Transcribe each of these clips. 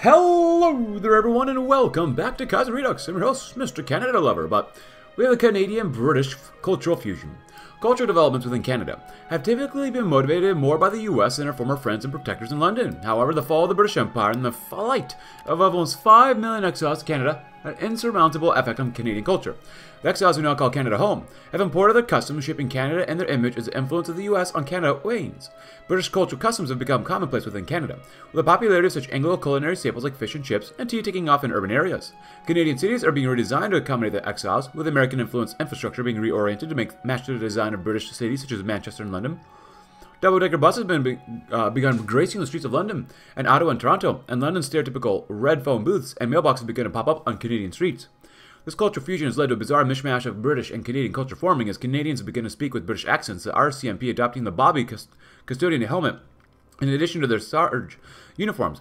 Hello there everyone and welcome back to Kaiser Redux. I'm your host, Mr. Canada Lover, but we have a Canadian-British cultural fusion. Cultural developments within Canada have typically been motivated more by the US and our former friends and protectors in London. However, the fall of the British Empire and the flight of almost 5 million exiles to Canada had an insurmountable effect on Canadian culture. The exiles who now call Canada home have imported their customs, shaping Canada and their image as the influence of the US on Canada wanes. British cultural customs have become commonplace within Canada, with the popularity of such Anglo culinary staples like fish and chips and tea taking off in urban areas. Canadian cities are being redesigned to accommodate the exiles, with American influenced infrastructure being reoriented to match the design of British cities such as Manchester and London. Double-decker buses have begun gracing the streets of London and Ottawa and Toronto, and London's stereotypical red phone booths and mailboxes began to pop up on Canadian streets. This cultural fusion has led to a bizarre mishmash of British and Canadian culture forming as Canadians begin to speak with British accents, the RCMP adopting the Bobby Custodian helmet in addition to their Sarge uniforms.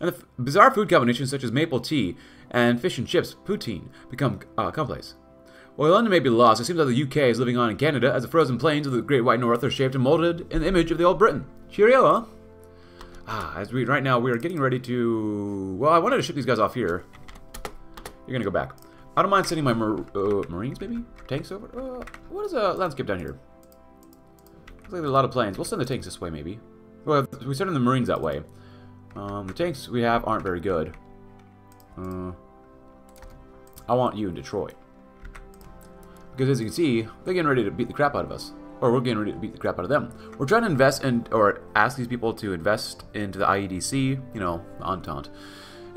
And the bizarre food combinations such as maple tea and fish and chips, poutine, become commonplace. While London may be lost, it seems that the UK is living on in Canada as the frozen plains of the Great White North are shaped and molded in the image of the old Britain. Cheerio, huh? Right now we are getting ready to... Well, I wanted to ship these guys off here. You're gonna go back. I don't mind sending my Marines, maybe? Tanks over? What is a landscape down here? Looks like there's a lot of planes. We'll send the tanks this way, maybe. Well, we send the Marines that way. The tanks we have aren't very good. I want you in Detroit. Because as you can see, they're getting ready to beat the crap out of us. Or we're getting ready to beat the crap out of them. We're trying to invest in, or ask these people to invest into the IEDC, you know, the Entente.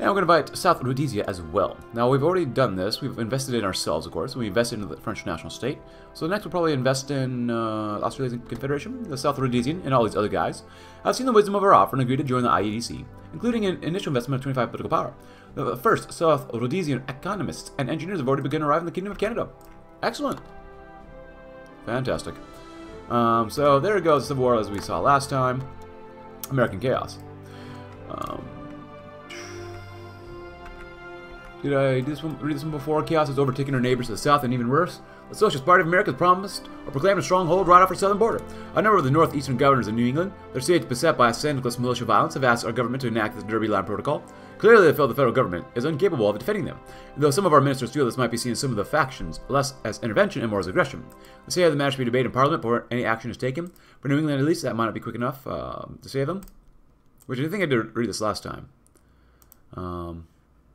And we're going to invite South Rhodesia as well. Now, we've already done this. We've invested in ourselves, of course. We invested in the French national state. So next we'll probably invest in Australian Confederation, the South Rhodesian, and all these other guys. I've seen the wisdom of our offer and agreed to join the IEDC, including an initial investment of 25 political power. The first South Rhodesian economists and engineers have already begun to arrive in the Kingdom of Canada. Excellent. Fantastic. So there goes the Civil War as we saw last time. American chaos. Did I read this one before? Chaos has overtaken our neighbors to the south and even worse. The Socialist Party of America has promised or proclaimed a stronghold right off our southern border. A number of the northeastern governors in New England, their states beset by sandless militia violence, have asked our government to enact the Derby Line Protocol. Clearly, they feel the federal government is incapable of defending them. And though some of our ministers feel this might be seen as some of the factions, less as intervention and more as aggression. They say the matter should be debated in Parliament before any action is taken. For New England, at least, that might not be quick enough to save them. Which I think I did read this last time.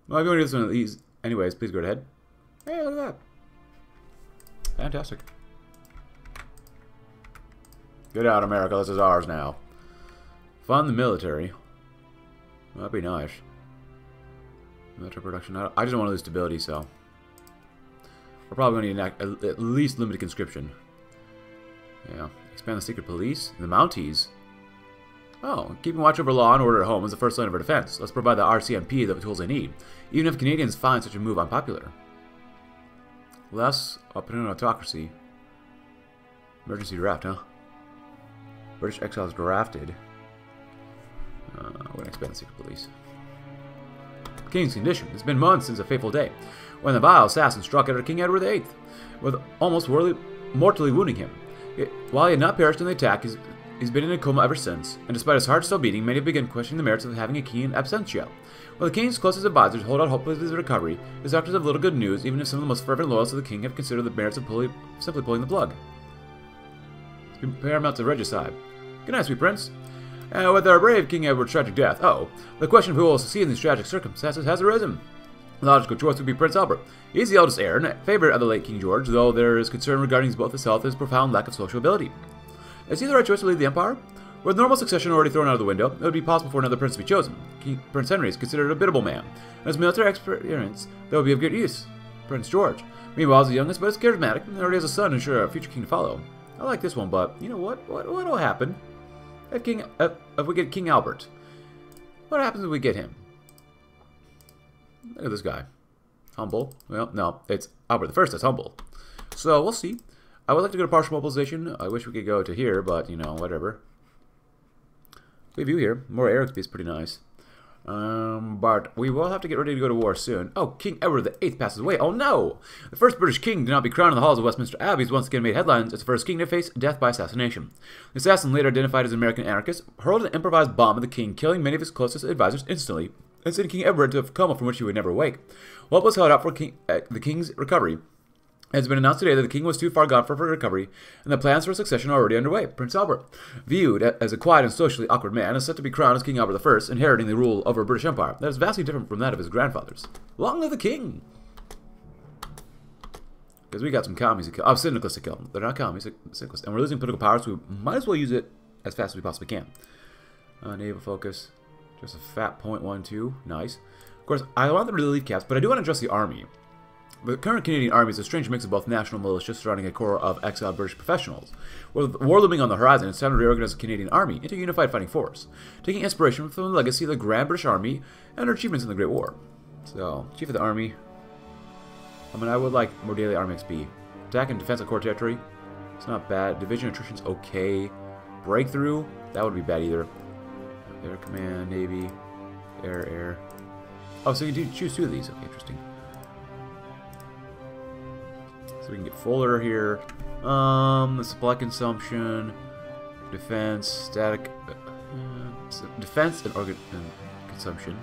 Well, if you want to do this one of these anyways, please go ahead. Hey, look at that. Fantastic. Get out, America. This is ours now. Fund the military. Well, that'd be nice. Military production. I just don't want to lose stability, so... We're probably going to enact at least limited conscription. Yeah. Expand the secret police. The Mounties. Oh, keeping watch over law and order at home is the first line of our defense. Let's provide the RCMP the tools they need, even if Canadians find such a move unpopular. Less opinion autocracy. Emergency draft, huh? British exiles drafted. We're going to expand the secret police. King's condition. It's been months since a fateful day, when the vile assassin struck at King Edward VIII, with almost mortally wounding him. While he had not perished in the attack, he's been in a coma ever since, and despite his heart still beating, many have begun questioning the merits of having a king in absentia. While the king's closest advisors hold out hopefully for his recovery, his doctors have little good news, even if some of the most fervent loyalists of the king have considered the merits of simply pulling the plug. It's been paramount to regicide. Good night, sweet prince. And with our brave King Edward's tragic death, the question of who will succeed in these tragic circumstances has arisen. The logical choice would be Prince Albert. He is the eldest heir and favorite of the late King George, though there is concern regarding both his health and his profound lack of social ability. Is he the right choice to lead the empire? With normal succession already thrown out of the window, it would be possible for another prince to be chosen. Prince Henry is considered a biddable man, and his military experience that would be of good use. Prince George, meanwhile, is the youngest but is charismatic, and already has a son and sure a future king to follow. I like this one, but you know what? What'll happen if we get King Albert? What happens if we get him? Look at this guy, humble. Well, no, it's Albert I that's humble. So we'll see. I would like to go to partial mobilization. I wish we could go to here, but, you know, whatever. We have you here. More Eric's be pretty nice. But we will have to get ready to go to war soon. Oh, King Edward VIII passes away. Oh, no! The first British king to not be crowned in the halls of Westminster Abbey is once again made headlines as the first king to face death by assassination. The assassin, later identified as an American anarchist, hurled an improvised bomb at the king, killing many of his closest advisors instantly, considering King Edward to have come from which he would never wake. Hope was held out for the king's recovery. It has been announced today that the king was too far gone for recovery, and the plans for succession are already underway. Prince Albert, viewed as a quiet and socially awkward man, is set to be crowned as King Albert I, inheriting the rule over a British Empire that is vastly different from that of his grandfathers. Long live the king! Because we got some commies to kill. Oh, syndicalists to kill. They're not commies, syndicalists. And we're losing political power, so we might as well use it as fast as we possibly can. Naval focus. Just a fat 0.12. Nice. Of course, I want them to leave caps, but I do want to address the army. The current Canadian army is a strange mix of both national militias surrounding a core of exiled British professionals. With war looming on the horizon, it's time to reorganize the Canadian army into a unified fighting force, taking inspiration from the legacy of the Grand British Army and her achievements in the Great War. So, Chief of the Army. I mean, I would like more daily army XP. Attack and defense of core territory. It's not bad. Division attrition's okay. Breakthrough. That would be bad either. Air command, navy, air. Oh, so you do choose two of these. Okay, interesting. So we can get fuller here. The supply consumption, defense, static, defense and organ consumption.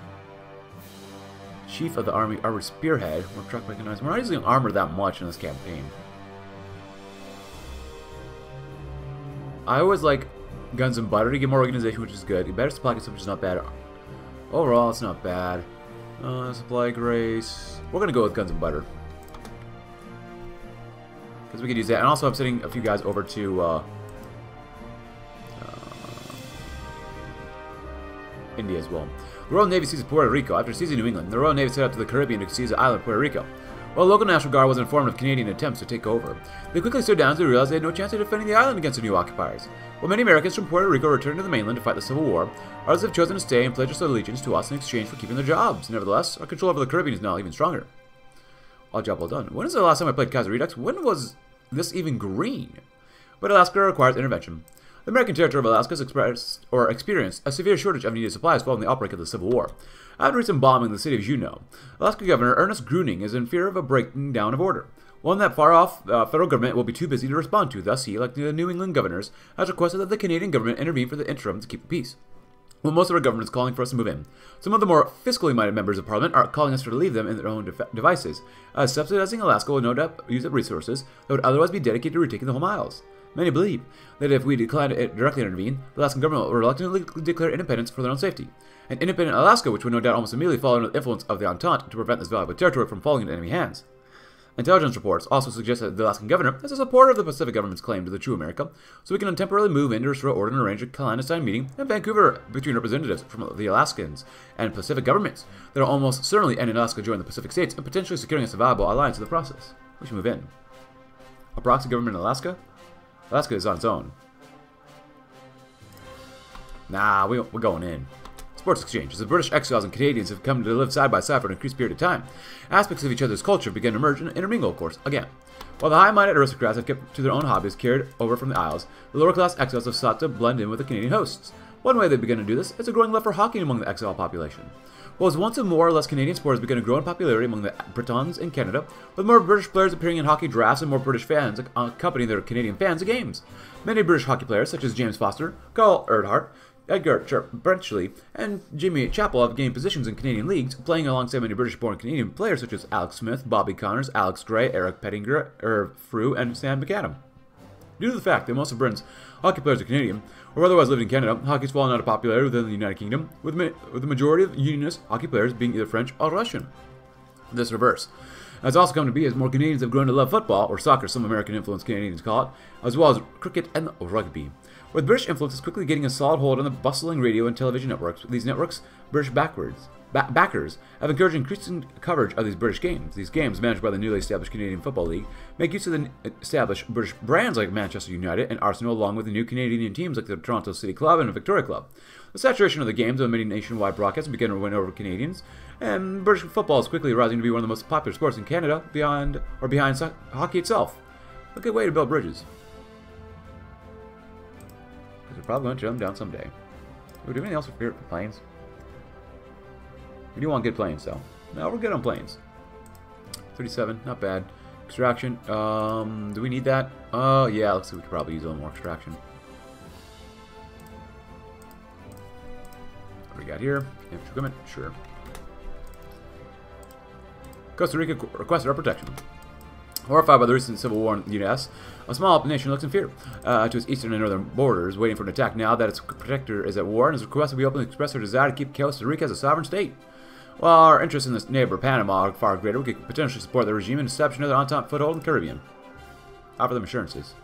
Chief of the Army, Armored Spearhead. We're truck recognized. We're not using armor that much in this campaign. I always like guns and butter to get more organization, which is good. Better supply consumption is not bad. Overall, it's not bad. Supply grace. We're gonna go with guns and butter. Because we could use that, and also I'm sending a few guys over to India as well. The Royal Navy seized Puerto Rico. After seizing New England, the Royal Navy set out to the Caribbean to seize the island of Puerto Rico. While the local National Guard was informed of Canadian attempts to take over, they quickly stood down as they realized they had no chance of defending the island against the new occupiers. While many Americans from Puerto Rico returned to the mainland to fight the Civil War, others have chosen to stay and pledge their allegiance to us in exchange for keeping their jobs. Nevertheless, our control over the Caribbean is now even stronger. All job well done. When is the last time I played Kaiser Redux? When was this even green? But Alaska requires intervention. The American territory of Alaska has experienced a severe shortage of needed supplies following the outbreak of the Civil War. After recent bombing the city of Juneau, Alaska Governor Ernest Gruening is in fear of a breaking down of order. One that far-off federal government will be too busy to respond to, thus he, like the New England governors, has requested that the Canadian government intervene for the interim to keep the peace. Well, most of our government is calling for us to move in. Some of the more fiscally minded members of Parliament are calling us to leave them in their own devices, as subsidizing Alaska will no doubt use up resources that would otherwise be dedicated to retaking the home isles. Many believe that if we decline to directly intervene, the Alaskan government will reluctantly declare independence for their own safety. An independent Alaska, which would no doubt almost immediately fall under the influence of the Entente to prevent this valuable territory from falling into enemy hands. Intelligence reports also suggest that the Alaskan governor is a supporter of the Pacific government's claim to the true America, so we can temporarily move in to restore order and arrange a clandestine meeting in Vancouver between representatives from the Alaskans and Pacific governments that are almost certainly ending Alaska joining the Pacific states and potentially securing a survivable alliance in the process. We should move in. A proxy government in Alaska? Alaska is on its own. Nah, we're going in. Sports exchange. As the British exiles and Canadians have come to live side by side for an increased period of time, aspects of each other's culture began to merge and intermingle, of course, again. While the high-minded aristocrats have kept to their own hobbies carried over from the Isles, the lower-class exiles have sought to blend in with the Canadian hosts. One way they've begun to do this is a growing love for hockey among the exile population. While as once a more or less Canadian sport has begun to grow in popularity among the Bretons in Canada, with more British players appearing in hockey drafts and more British fans accompanying their Canadian fans at games. Many British hockey players, such as James Foster, Carl Erdhart, Edgar Brenchley, and Jimmy Chappell have gained positions in Canadian leagues, playing alongside many British-born Canadian players such as Alex Smith, Bobby Connors, Alex Gray, Eric Pettinger, Irv Frew, and Sam McAdam. Due to the fact that most of Britain's hockey players are Canadian, or otherwise lived in Canada, hockey's fallen out of popularity within the United Kingdom, with the majority of unionist hockey players being either French or Russian. This reverse has also come to be as more Canadians have grown to love football, or soccer, some American-influenced Canadians call it, as well as cricket and rugby. With British influence is quickly getting a solid hold on the bustling radio and television networks, with these networks, British backers have encouraged increasing coverage of these British games. These games, managed by the newly established Canadian Football League, make use of the established British brands like Manchester United and Arsenal, along with the new Canadian teams like the Toronto City Club and the Victoria Club. The saturation of the games on many nationwide broadcasts began to win over Canadians, and British football is quickly rising to be one of the most popular sports in Canada, behind hockey itself. A good way to build bridges. Because we're probably going to shut them down someday. Do we have anything else for favorite planes? We do want good planes, though. No, we're good on planes. 37, not bad. Extraction, do we need that? Oh, yeah, looks like we could probably use a little more extraction. What do we got here? Infantry equipment? Sure. Costa Rica requested our protection. Horrified by the recent civil war in the U.S., a small nation looks in fear to its eastern and northern borders, waiting for an attack now that its protector is at war and is requested we openly express our desire to keep Costa Rica as a sovereign state. While our interests in this neighbor, Panama, are far greater, we could potentially support the regime and establish another Entente foothold in the Caribbean. Offer them assurances.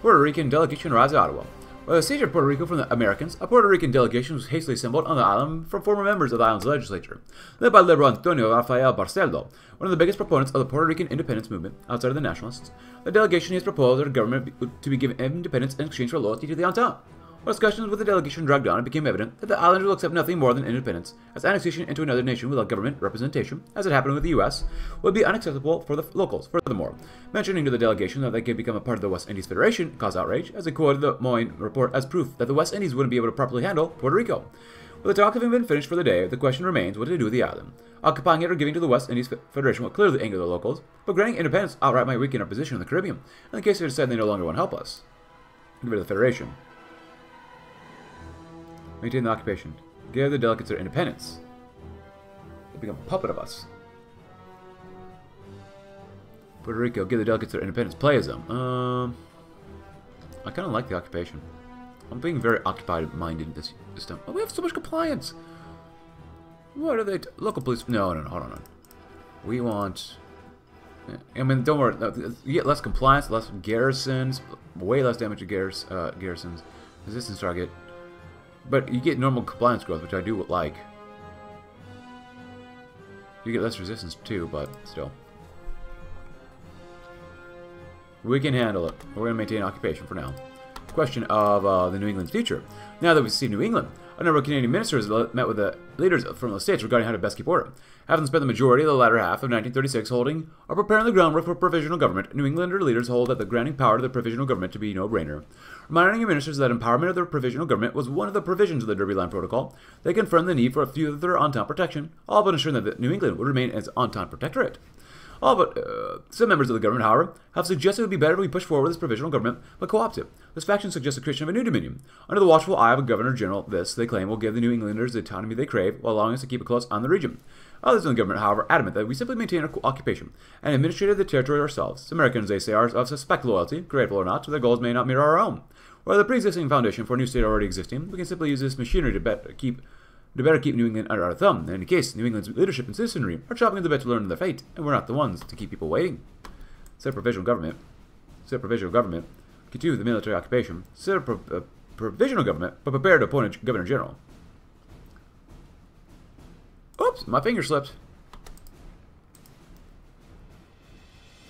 Puerto Rican delegation arrives at Ottawa. With the siege of Puerto Rico from the Americans, a Puerto Rican delegation was hastily assembled on the island from former members of the island's legislature, led by Liberal Antonio Rafael Barceló, one of the biggest proponents of the Puerto Rican independence movement outside of the nationalists. The delegation has proposed that a government to be given independence in exchange for loyalty to the Entente. While discussions with the delegation dragged on, it became evident that the islanders will accept nothing more than independence, as annexation into another nation without government representation, as it happened with the U.S., would be unacceptable for the locals. Furthermore, mentioning to the delegation that they could become a part of the West Indies Federation caused outrage, as they quoted the Moyne report as proof that the West Indies wouldn't be able to properly handle Puerto Rico. With the talk having been finished for the day, the question remains what to do with the island. Occupying it or giving to the West Indies Federation will clearly anger the locals, but granting independence outright might weaken our position in the Caribbean, in the case they decide they no longer want to help us. Get rid of the Federation. Maintain the occupation. Give the delegates their independence. They become a puppet of us. Puerto Rico, give the delegates their independence. Play as them. I kind of like the occupation. I'm being very occupied-minded this time. Oh, we have so much compliance. What are they? Local police? No. Hold on. We want. I mean, don't worry. You get less compliance, less garrisons, way less damage to garrisons. Resistance target. But you get normal compliance growth, which I do like. You get less resistance too, but still. We can handle it. We're going to maintain occupation for now. Question of the New England's future. Now that we see New England, a number of Canadian ministers met with the leaders from the states regarding how to best keep order. Having spent the majority of the latter half of 1936 holding or preparing the groundwork for provisional government, New Englander leaders hold that the granting power to the provisional government to be a no-brainer. Reminding the ministers that empowerment of the provisional government was one of the provisions of the Derby Line Protocol, they confirmed the need for a further Entente protection, all but ensuring that New England would remain as Entente protectorate. All but some members of the government, however, have suggested it would be better if we push forward with this provisional government, but co-opt it. This faction suggests the creation of a new dominion. Under the watchful eye of a governor-general, this, they claim, will give the New Englanders the autonomy they crave, while allowing us to keep a close eye on the region. Others in the government, however, adamant that we simply maintain our occupation and administrate the territory ourselves. Americans, they say, are of suspect loyalty, grateful or not, so their goals may not mirror our own. While the pre-existing foundation for a new state already existing, we can simply use this machinery to better keep New England under our thumb. In any case, New England's leadership and citizenry are chopping at the bit to learn their fate, and we're not the ones to keep people waiting. Set provisional government. Set provisional government. Continue the military occupation. Set a provisional government, but prepare to appoint a governor general. Oops, my finger slipped.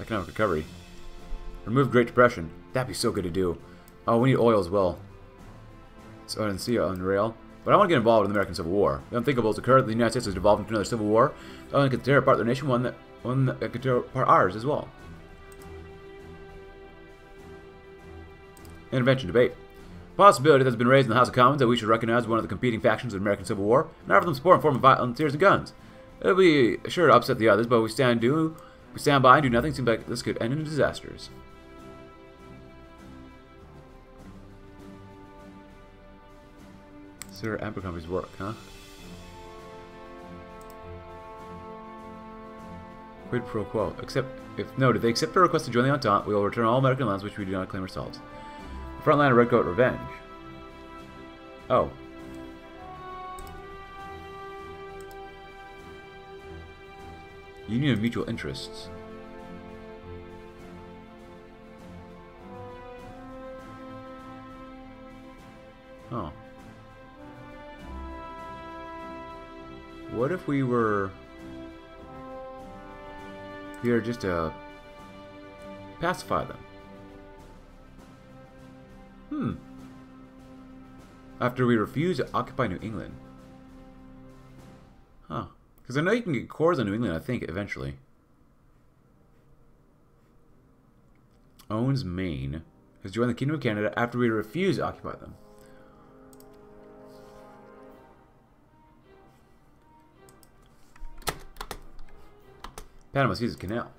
Economic recovery. Remove Great Depression. That'd be so good to do. Oh, we need oil as well. So I didn't see it on the rail. But I want to get involved in the American Civil War. The unthinkables occurred. The United States has devolved into another Civil War. The only could tear apart their nation, one that could tear apart ours as well. Intervention debate. Possibility that has been raised in the House of Commons that we should recognize one of the competing factions of the American Civil War and offer them support in form of volunteers and guns. It'll be sure to upset the others, but we stand by and do nothing. Seems like this could end in disasters. Sir Abercrombie's work, huh? Quid pro quo. Except, if noted, they accept our request to join the Entente, we will return all American lands which we do not claim ourselves. The frontline of Redcoat revenge. Oh. Union of mutual interests. Oh. What if we were here just to pacify them? After we refuse to occupy New England. Huh. Because I know you can get cores on New England, I think, eventually. Owns Maine. Has joined the Kingdom of Canada after we refuse to occupy them. Panama seizes canal.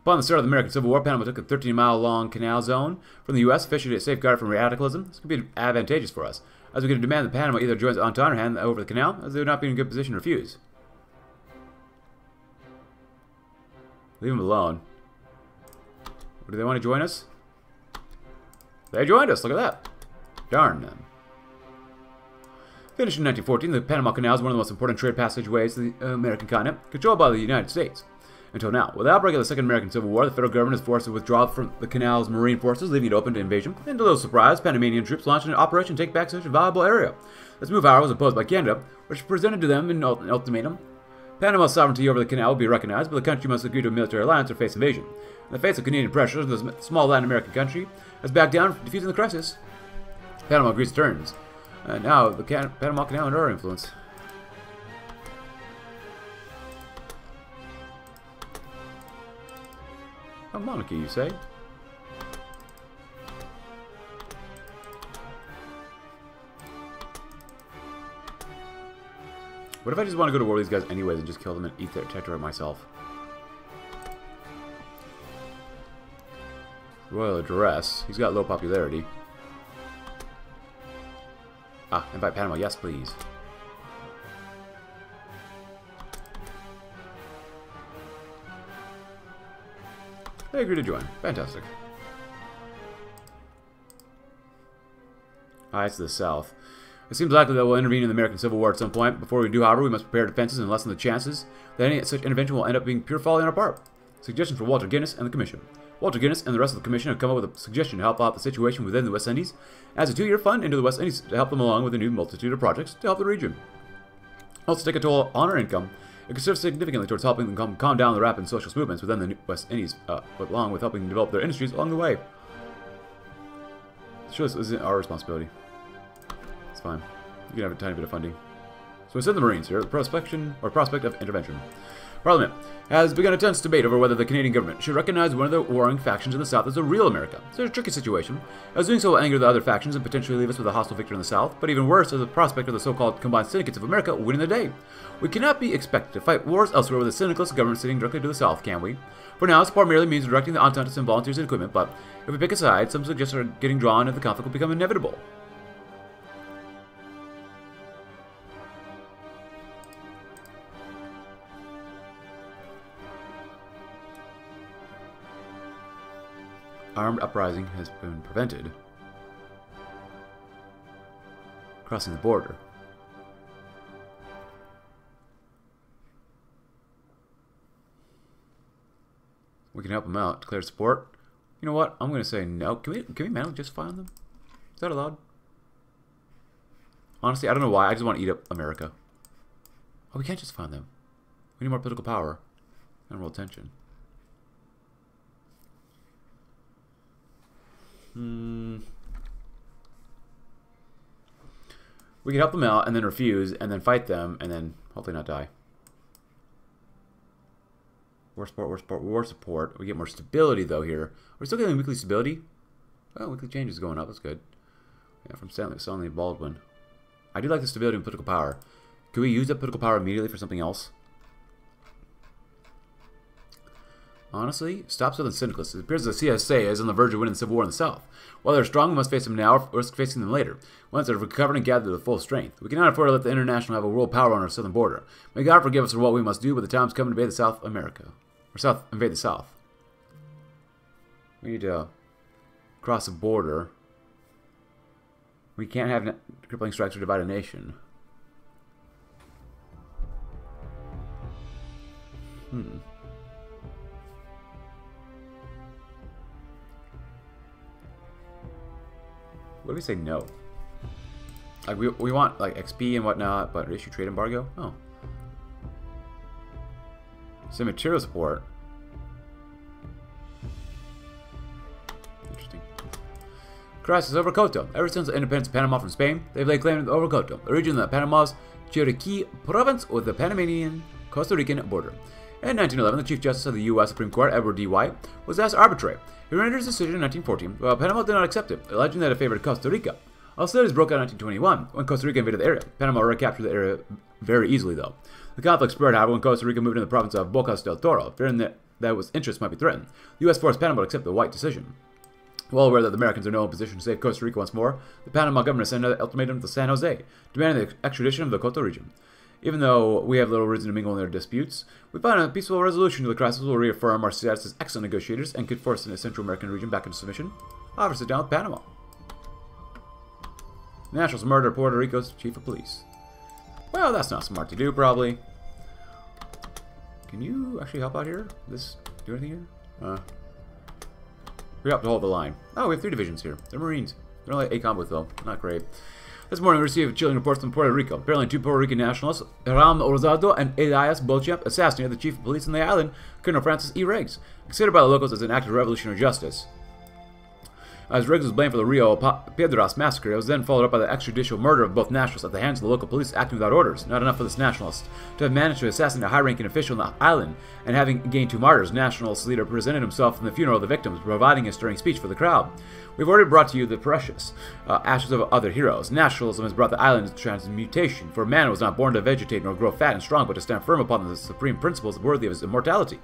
Upon the start of the American Civil War, Panama took a 13-mile-long canal zone from the U.S., fishing to safeguard from radicalism. This could be advantageous for us, as we could demand that Panama either joins the Entente or hand over the canal, as they would not be in a good position to refuse. Leave them alone. Do they want to join us? They joined us. Look at that. Darn them. Finished in 1914, the Panama Canal is one of the most important trade passageways to the American continent, controlled by the United States. Until now, with the outbreak of the Second American Civil War, the federal government is forced to withdraw from the canal's marine forces, leaving it open to invasion. And to those surprised, Panamanian troops launched an operation to take back such a valuable area. This move, however, was opposed by Canada, which presented to them an ultimatum. Panama's sovereignty over the canal will be recognized, but the country must agree to a military alliance or face invasion. In the face of Canadian pressures, the small Latin American country has backed down from defeating the crisis. Panama agrees to terms. And now, the Panama Canal under our influence. A monarchy, you say? What if I just want to go to war with these guys anyways and just kill them and eat their territory myself? Royal address. He's got low popularity. Ah, invite Panama. Yes, please. They agree to join. Fantastic. Ah, it's to the south. It seems likely that we'll intervene in the American Civil War at some point. Before we do, however, we must prepare defenses and lessen the chances that any such intervention will end up being pure folly on our part. Suggestion for Walter Guinness and the Commission. Walter Guinness and the rest of the Commission have come up with a suggestion to help out the situation within the West Indies as a 2-year fund into the West Indies to help them along with a new multitude of projects to help the region. Also take a toll on our income. It could serve significantly towards helping them calm down the rapid socialist movements within the West Indies, but along with helping them develop their industries along the way. Sure, this isn't our responsibility. It's fine. You can have a tiny bit of funding. So we send the Marines here, the prospect of intervention. Parliament has begun a tense debate over whether the Canadian government should recognize one of the warring factions in the South as a real America. It's a tricky situation, as doing so will anger the other factions and potentially leave us with a hostile victor in the South, but even worse is the prospect of the so-called combined syndicates of America winning the day. We cannot be expected to fight wars elsewhere with a syndicalist government sitting directly to the South, can we? For now, support merely means directing the Entente to send volunteers and equipment, but if we pick a side, some suggestions are getting drawn and the conflict will become inevitable. Armed uprising has been prevented. Crossing the border. We can help them out. Declare support. You know what? I'm gonna say no. Can we manually just find them? Is that allowed? Honestly, I don't know why. I just want to eat up America. Oh, we can't just find them. We need more political power and world tension. We can help them out and then refuse and then fight them and then hopefully not die. War support, war support, war support. We get more stability though here. We're still getting weekly stability. Oh, weekly change is going up. That's good. Yeah, from Stanley Baldwin. I do like the stability and political power. Can we use that political power immediately for something else? Honestly, stop Southern syndicalists. It appears the CSA is on the verge of winning the Civil War in the South. While they're strong, we must face them now or risk facing them later. Once they're recovered and gathered to the full strength, we cannot afford to let the international have a world power on our southern border. May God forgive us for what we must do, but the time's coming to invade the South America. Or South invade the South. We need to cross a border. We can't have crippling strikes or divide a nation. What do we say no? Like we want like XP and whatnot, but issue trade embargo? Oh. Some material support. Interesting. Crisis over Koto. Ever since the independence of Panama from Spain, they've laid claim to over Koto, the region of Panama's Chiriqui province with the Panamanian Costa Rican border. In 1911, the Chief Justice of the U.S. Supreme Court, Edward D. White, was asked to arbitrate. He rendered his decision in 1914, while Panama did not accept it, alleging that it favored Costa Rica. Hostilities broke out in 1921, when Costa Rica invaded the area. Panama recaptured the area very easily, though. The conflict spurred, however, when Costa Rica moved into the province of Bocas del Toro, fearing that its interests might be threatened. The U.S. forced Panama to accept the White decision. Well aware that the Americans are now in position to save Costa Rica once more, the Panama government sent another ultimatum to San Jose, demanding the extradition of the Coto region. Even though we have little reason to mingle in their disputes, we found a peaceful resolution to the crisis will reaffirm our status as excellent negotiators and could force the Central American region back into submission. However, sit down with Panama. Nationals murder Puerto Rico's chief of police. Well, that's not smart to do, probably. Can you actually help out here? This do anything here? We have to hold the line. Oh, we have three divisions here. They're Marines. They're only a combo though. Not great. This morning we received chilling reports from Puerto Rico. Apparently two Puerto Rican nationals, Ram Rosado and Elias Beauchamp, assassinated the chief of police on the island, Colonel Francis E. Riggs, considered by the locals as an act of revolutionary justice. As Riggs was blamed for the Rio Piedras massacre, it was then followed up by the extrajudicial murder of both nationals at the hands of the local police acting without orders. Not enough for this nationalist to have managed to assassinate a high-ranking official on the island, and having gained two martyrs, nationalist leader presented himself in the funeral of the victims, providing a stirring speech for the crowd. We've already brought to you the precious ashes of other heroes. Nationalism has brought the island to transmutation, for man was not born to vegetate nor grow fat and strong, but to stand firm upon the supreme principles worthy of his immortality.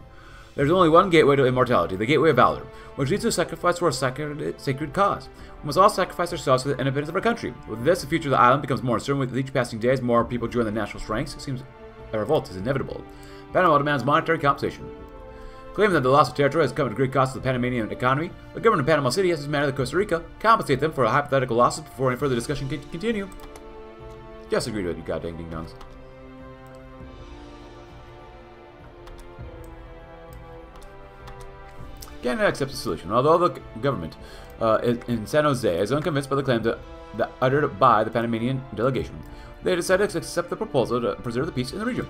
There's only one gateway to immortality, the gateway of valor, which leads to sacrifice for a sacred cause. We must all sacrifice ourselves for the independence of our country. With this, the future of the island becomes more uncertain. With each passing day, as more people join the nationalist ranks, it seems a revolt is inevitable. Panama demands monetary compensation. Claiming that the loss of territory has come at great cost to the Panamanian economy, the government of Panama City has demanded that Costa Rica compensate them for the hypothetical losses before any further discussion can continue. Just agree to it, you goddamn ding-dongs. Canada accepts the solution, although the government in San Jose is unconvinced by the claim that uttered by the Panamanian delegation. They decided to accept the proposal to preserve the peace in the region.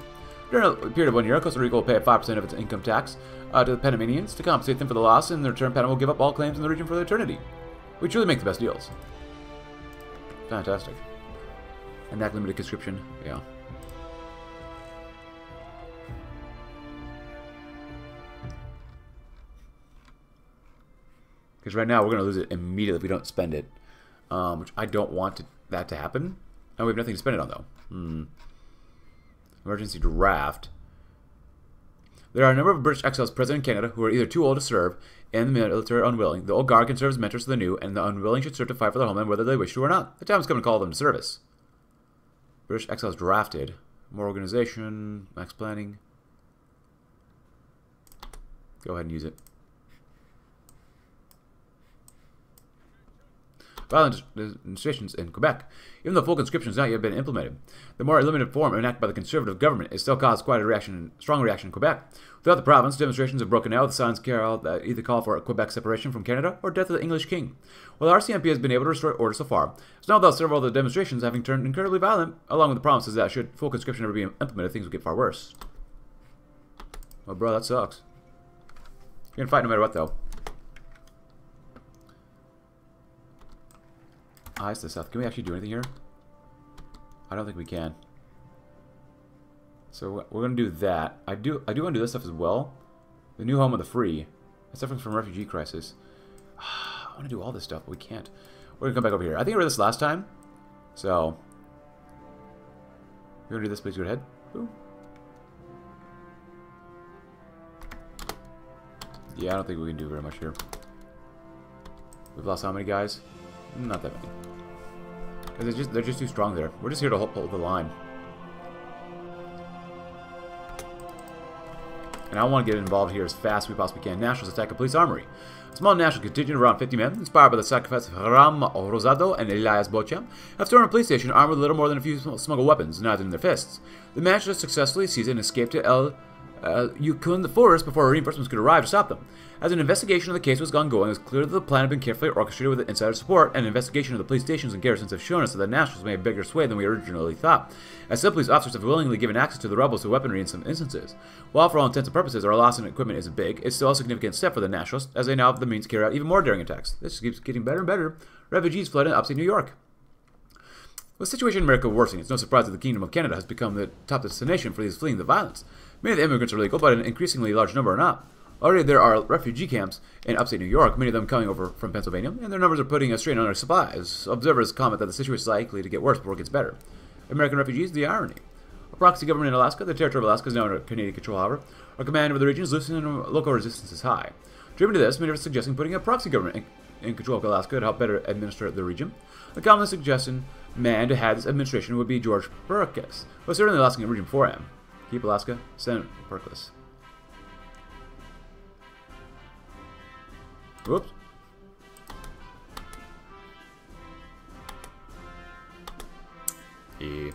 During a period of 1 year, Costa Rica will pay 5% of its income tax to the Panamanians to compensate them for the loss, and in return Panama will give up all claims in the region for eternity. We truly make the best deals. Fantastic. And that limited conscription, yeah. Because right now we're going to lose it immediately if we don't spend it. Which I don't want that to happen. And we have nothing to spend it on, though. Emergency draft. There are a number of British exiles present in Canada who are either too old to serve and the military are unwilling. The old guard can serve as mentors to the new, and the unwilling should serve to fight for their homeland whether they wish to or not. The time has come to call them to service. British exiles drafted. More organization. Max planning. Go ahead and use it. Violent demonstrations in Quebec. Even though full conscription has not yet been implemented, the more limited form enacted by the Conservative government has still caused quite a strong reaction in Quebec. Throughout the province, demonstrations have broken out with signs that either call for a Quebec separation from Canada or death of the English king. While the RCMP has been able to restore order so far, it's not without several of the demonstrations having turned incredibly violent, along with the promises that should full conscription ever be implemented, things would get far worse. Well, bro, that sucks. You can fight no matter what, though. Eyes to the south. Can we actually do anything here? I don't think we can. So we're gonna do that. I do want to do this stuff as well. The new home of the free. It's suffering from refugee crisis. I want to do all this stuff, but we can't. We're gonna come back over here. I think I read this last time. So you wanna do this? Please go ahead. Boom. Yeah, I don't think we can do very much here. We've lost how many guys? Not that many. They're just too strong there. We're just here to hold the line. And I want to get involved here as fast as we possibly can. Nationals attack a police armory. A small national contingent of around 50 men, inspired by the sacrifice of Ram Rosado and Elias Beauchamp, have stormed a police station armed with little more than a few smuggled weapons, not in their fists. They managed to successfully seize and escape to Yukon the forest before reinforcements could arrive to stop them. As an investigation of the case was ongoing, it was clear that the plan had been carefully orchestrated with insider support, and an investigation of the police stations and garrisons have shown us that the Nationals may have bigger sway than we originally thought, as some police officers have willingly given access to the rebels to weaponry in some instances. While for all intents and purposes our loss in equipment isn't big, it's still a significant step for the Nationals, as they now have the means to carry out even more daring attacks. This keeps getting better and better. Refugees flood in upstate New York. With the situation in America worsening, it's no surprise that the Kingdom of Canada has become the top destination for these fleeing the violence. Many of the immigrants are legal, but an increasingly large number are not. Already there are refugee camps in upstate New York, many of them coming over from Pennsylvania, and their numbers are putting a strain on our supplies. Observers comment that the situation is likely to get worse before it gets better. American refugees, the irony. A proxy government in Alaska, the territory of Alaska is now under Canadian control, however. Our command over the region is loosened and local resistance is high. Driven to this, many are suggesting putting a proxy government in in control of Glasgow to help better administer the region. The commonly suggested man to have this administration would be George Perkis, who was certainly Alaskan region before him. Keep Alaska, send Perkis. Whoops. E.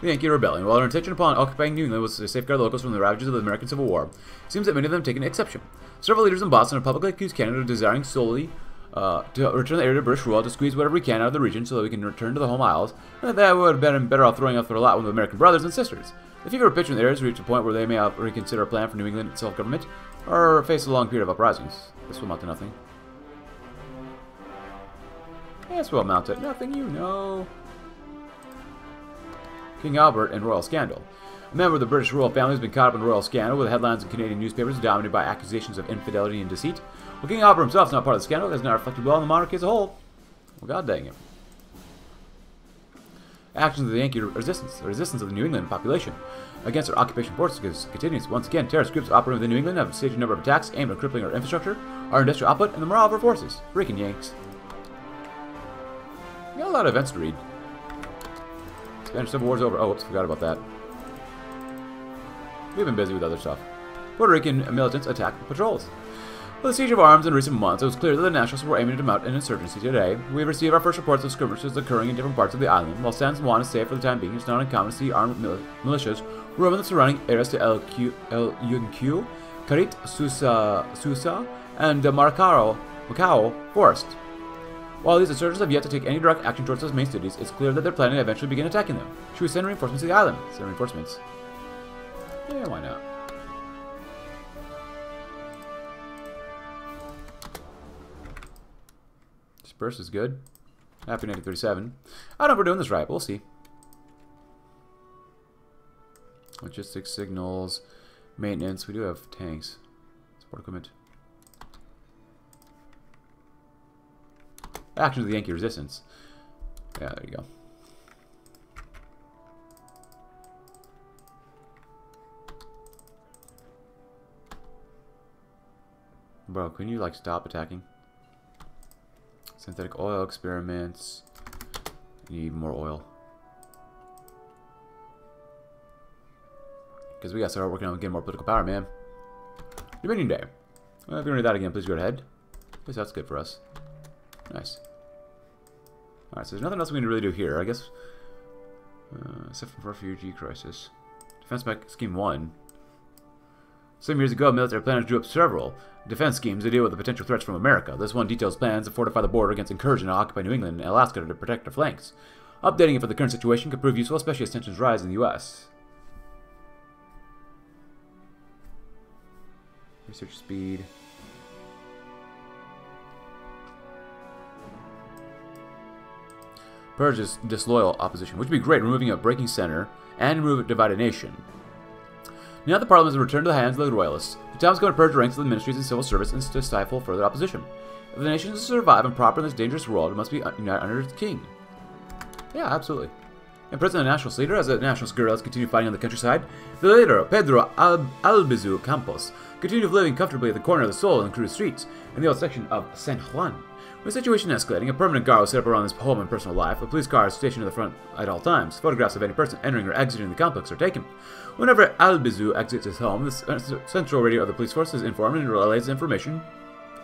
The Yankee Rebellion. While their intention upon occupying New England was to safeguard locals from the ravages of the American Civil War, it seems that many of them taken exception. Several leaders in Boston have publicly accused Canada of desiring solely to return the area to British rule, to squeeze whatever we can out of the region so that we can return to the home isles, and that they would have been better off throwing off their lot with American brothers and sisters. The fever pitch in the areas reached a point where they may reconsider a plan for New England self-government, or face a long period of uprisings. This will amount to nothing. This will amount to nothing, you know. King Albert and Royal Scandal. A member of the British royal family has been caught up in royal scandal, with headlines in Canadian newspapers dominated by accusations of infidelity and deceit. Well, King Albert himself is not part of the scandal, that is not reflected well on the monarchy as a whole. Well, god dang it. Actions of the Yankee resistance. The resistance of the New England population against our occupation forces continues. Once again, terrorist groups operating within New England have staged a number of attacks aimed at crippling our infrastructure, our industrial output, and the morale of our forces. Freaking Yanks. We got a lot of events to read. Spanish Civil War's over. Oh, whoops, forgot about that. We've been busy with other stuff. Puerto Rican militants attack patrols. With the siege of arms in recent months, it was clear that the Nationalists were aiming to mount an insurgency today. We have received our first reports of skirmishes occurring in different parts of the island. While San Juan is safe for the time being, it's not uncommon to see armed militias roaming the surrounding areas to El Yunque, Carit, Susa, and Macao Forest. While these insurgents have yet to take any direct action towards those main cities, it's clear that they're planning to eventually begin attacking them. Should we send reinforcements to the island? Send reinforcements. Yeah, why not? Disperse is good. Happy 1937. I don't know if we're doing this right, but we'll see. Logistics, signals, maintenance. We do have tanks. Support equipment. Action of the Yankee Resistance. Yeah, there you go. Bro, can you like stop attacking? Synthetic oil experiments. Need more oil. Because we gotta start working on getting more political power, man. Dominion Day. Well, if you want to read that again, please go ahead. At least that's good for us. Nice. Alright, so there's nothing else we can really do here, I guess. Except for refugee crisis. Defense Back Scheme 1. Some years ago, military planners drew up several defense schemes to deal with the potential threats from America. This one details plans to fortify the border against incursion and occupy New England and Alaska to protect our flanks. Updating it for the current situation could prove useful, especially as tensions rise in the U.S. Research speed. Purge disloyal opposition, which would be great, removing a breaking center and remove a divided nation. Now the Parliament has returned to the hands of the Royalists. The time is going to purge the ranks of the ministries and civil service and to stifle further opposition. If the nation is to survive and prosper in this dangerous world, it must be united under its king. Yeah, absolutely. In prison, the Nationalist leader, as the Nationalist guerrillas continue fighting on the countryside, the leader, Pedro Albizu Campos, continued living comfortably at the corner of the soul and crude streets in the old section of San Juan. With the situation escalating, a permanent guard was set up around his home and personal life. A police car is stationed at the front at all times. Photographs of any person entering or exiting the complex are taken. Whenever Albizu exits his home, the central radio of the police force is informed and relays information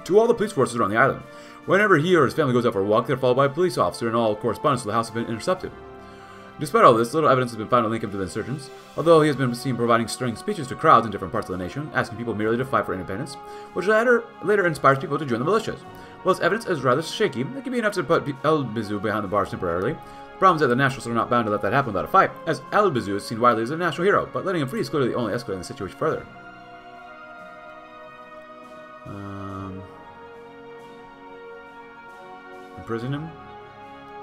to all the police forces around the island. Whenever he or his family goes out for a walk, they're followed by a police officer, and all correspondence to the house have been intercepted. Despite all this, little evidence has been found to link him to the insurgents, although he has been seen providing stirring speeches to crowds in different parts of the nation, asking people merely to fight for independence, which later inspires people to join the militias. While this evidence is rather shaky, it can be enough to put Albizu behind the bars temporarily. The problem is that the Nationalists are not bound to let that happen without a fight, as Albizu is seen widely as a national hero, but letting him free is clearly only escalating the situation further. Imprison him?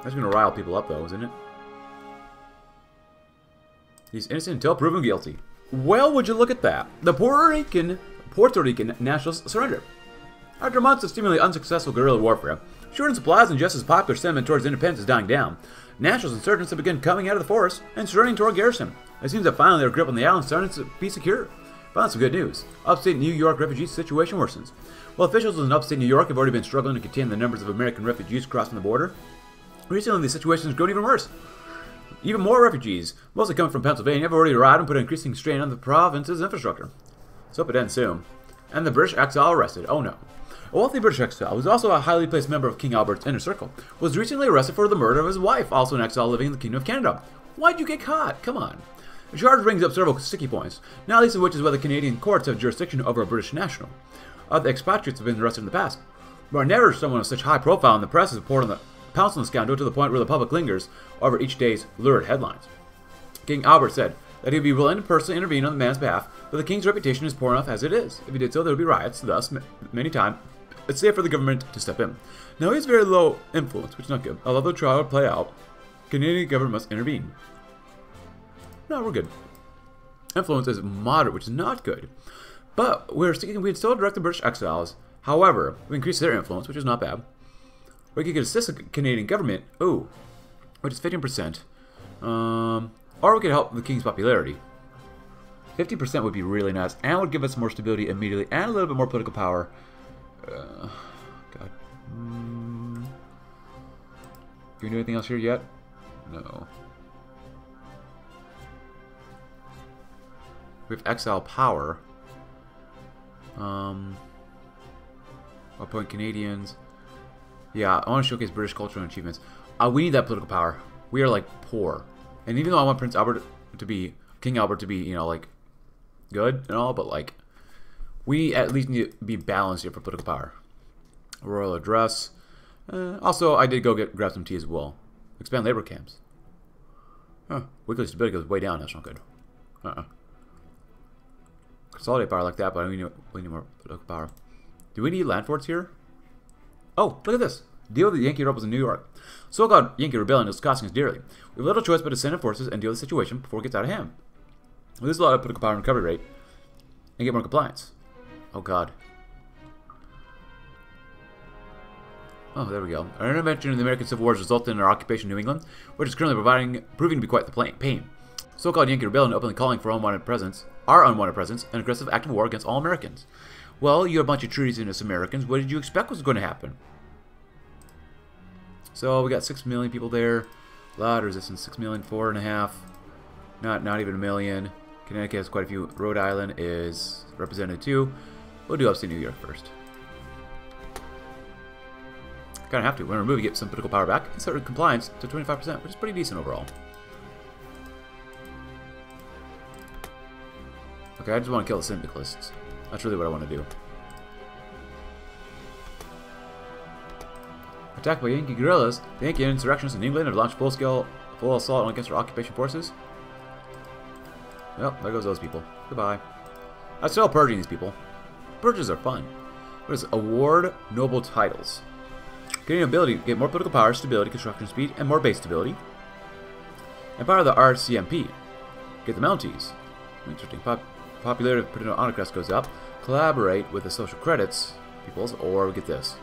That's going to rile people up, though, isn't it? He's innocent until proven guilty. Well, would you look at that. The Puerto Rican Nationalists surrender. After months of seemingly unsuccessful guerrilla warfare, short in supplies and just as popular sentiment towards independence is dying down, Nationalist insurgents have begun coming out of the forest and surrendering to our garrison. It seems that finally their grip on the island started to be secure. But that's some good news. Upstate New York refugee situation worsens. While officials in upstate New York have already been struggling to contain the numbers of American refugees crossing the border, recently the situation has grown even worse. Even more refugees, mostly coming from Pennsylvania, have already arrived and put an increasing strain on the province's infrastructure. Let's hope it ends soon. And the British exile arrested. Oh no. A wealthy British exile, who was also a highly placed member of King Albert's inner circle, was recently arrested for the murder of his wife, also an exile living in the Kingdom of Canada. Why'd you get caught? Come on. The charge brings up several sticky points, not least of which is whether Canadian courts have jurisdiction over a British national. Other expatriates have been arrested in the past, but never someone of such high profile in the press is pounced on the scoundrel to the point where the public lingers over each day's lurid headlines. King Albert said that he would be willing to personally intervene on the man's behalf, but the king's reputation is poor enough as it is. If he did so, there would be riots. Thus, many times, it's safe for the government to step in. Now, he has very low influence, which is not good. Although the trial would play out, Canadian government must intervene. No, we're good. Influence is moderate, which is not good. But we're thinking we'd still direct the British exiles. However, we increase their influence, which is not bad. We could assist the Canadian government, ooh, which is 15%. Or we could help the king's popularity. 50% would be really nice, and would give us more stability immediately, and a little bit more political power. God. Can we do anything else here yet? No. We have exile power. Appoint Canadians. Yeah, I want to showcase British culture and achievements. We need that political power. We are like poor, and even though I want Prince Albert to be King Albert to be, you know, like good and all, but like we at least need to be balanced here for political power. Royal address. Also, I did go grab some tea as well. Expand labor camps. Huh. Weekly stability goes way down. That's not good. Consolidate power like that, but we need more political power. Do we need land forts here? Oh, look at this. Deal with the Yankee rebels in New York. So-called Yankee rebellion is costing us dearly. We have little choice but to send in forces and deal with the situation before it gets out of hand. We lose a lot of political power and recovery rate and get more compliance. Oh god. Oh, there we go. Our intervention in the American Civil War resulted in our occupation of New England, which is currently proving to be quite the pain. So-called Yankee rebellion openly calling for our unwanted presence, an aggressive act of war against all Americans. Well, you're a bunch of treasonous Americans. What did you expect was going to happen? So we got 6 million people there. A lot of resistance. 6 million, 4.5. Not even a million. Connecticut has quite a few. Rhode Island is represented too. We'll do upstate New York first. Kind of have to. We're going to get some political power back. And start with compliance to 25%, which is pretty decent overall. Okay, I just want to kill the syndicalists. That's really what I want to do. Attacked by Yankee guerrillas, the Yankee insurrectionists in England have launched full assault against our occupation forces. Well, there goes those people. Goodbye. I'm still purging these people. Purges are fun. What is it? Award noble titles. Canadian ability to get more political power, stability, construction speed, and more base stability. Empower the RCMP. Get the Mounties. Interesting. Popularity of Prudential Autocrats goes up. Collaborate with the social credits peoples, or get this.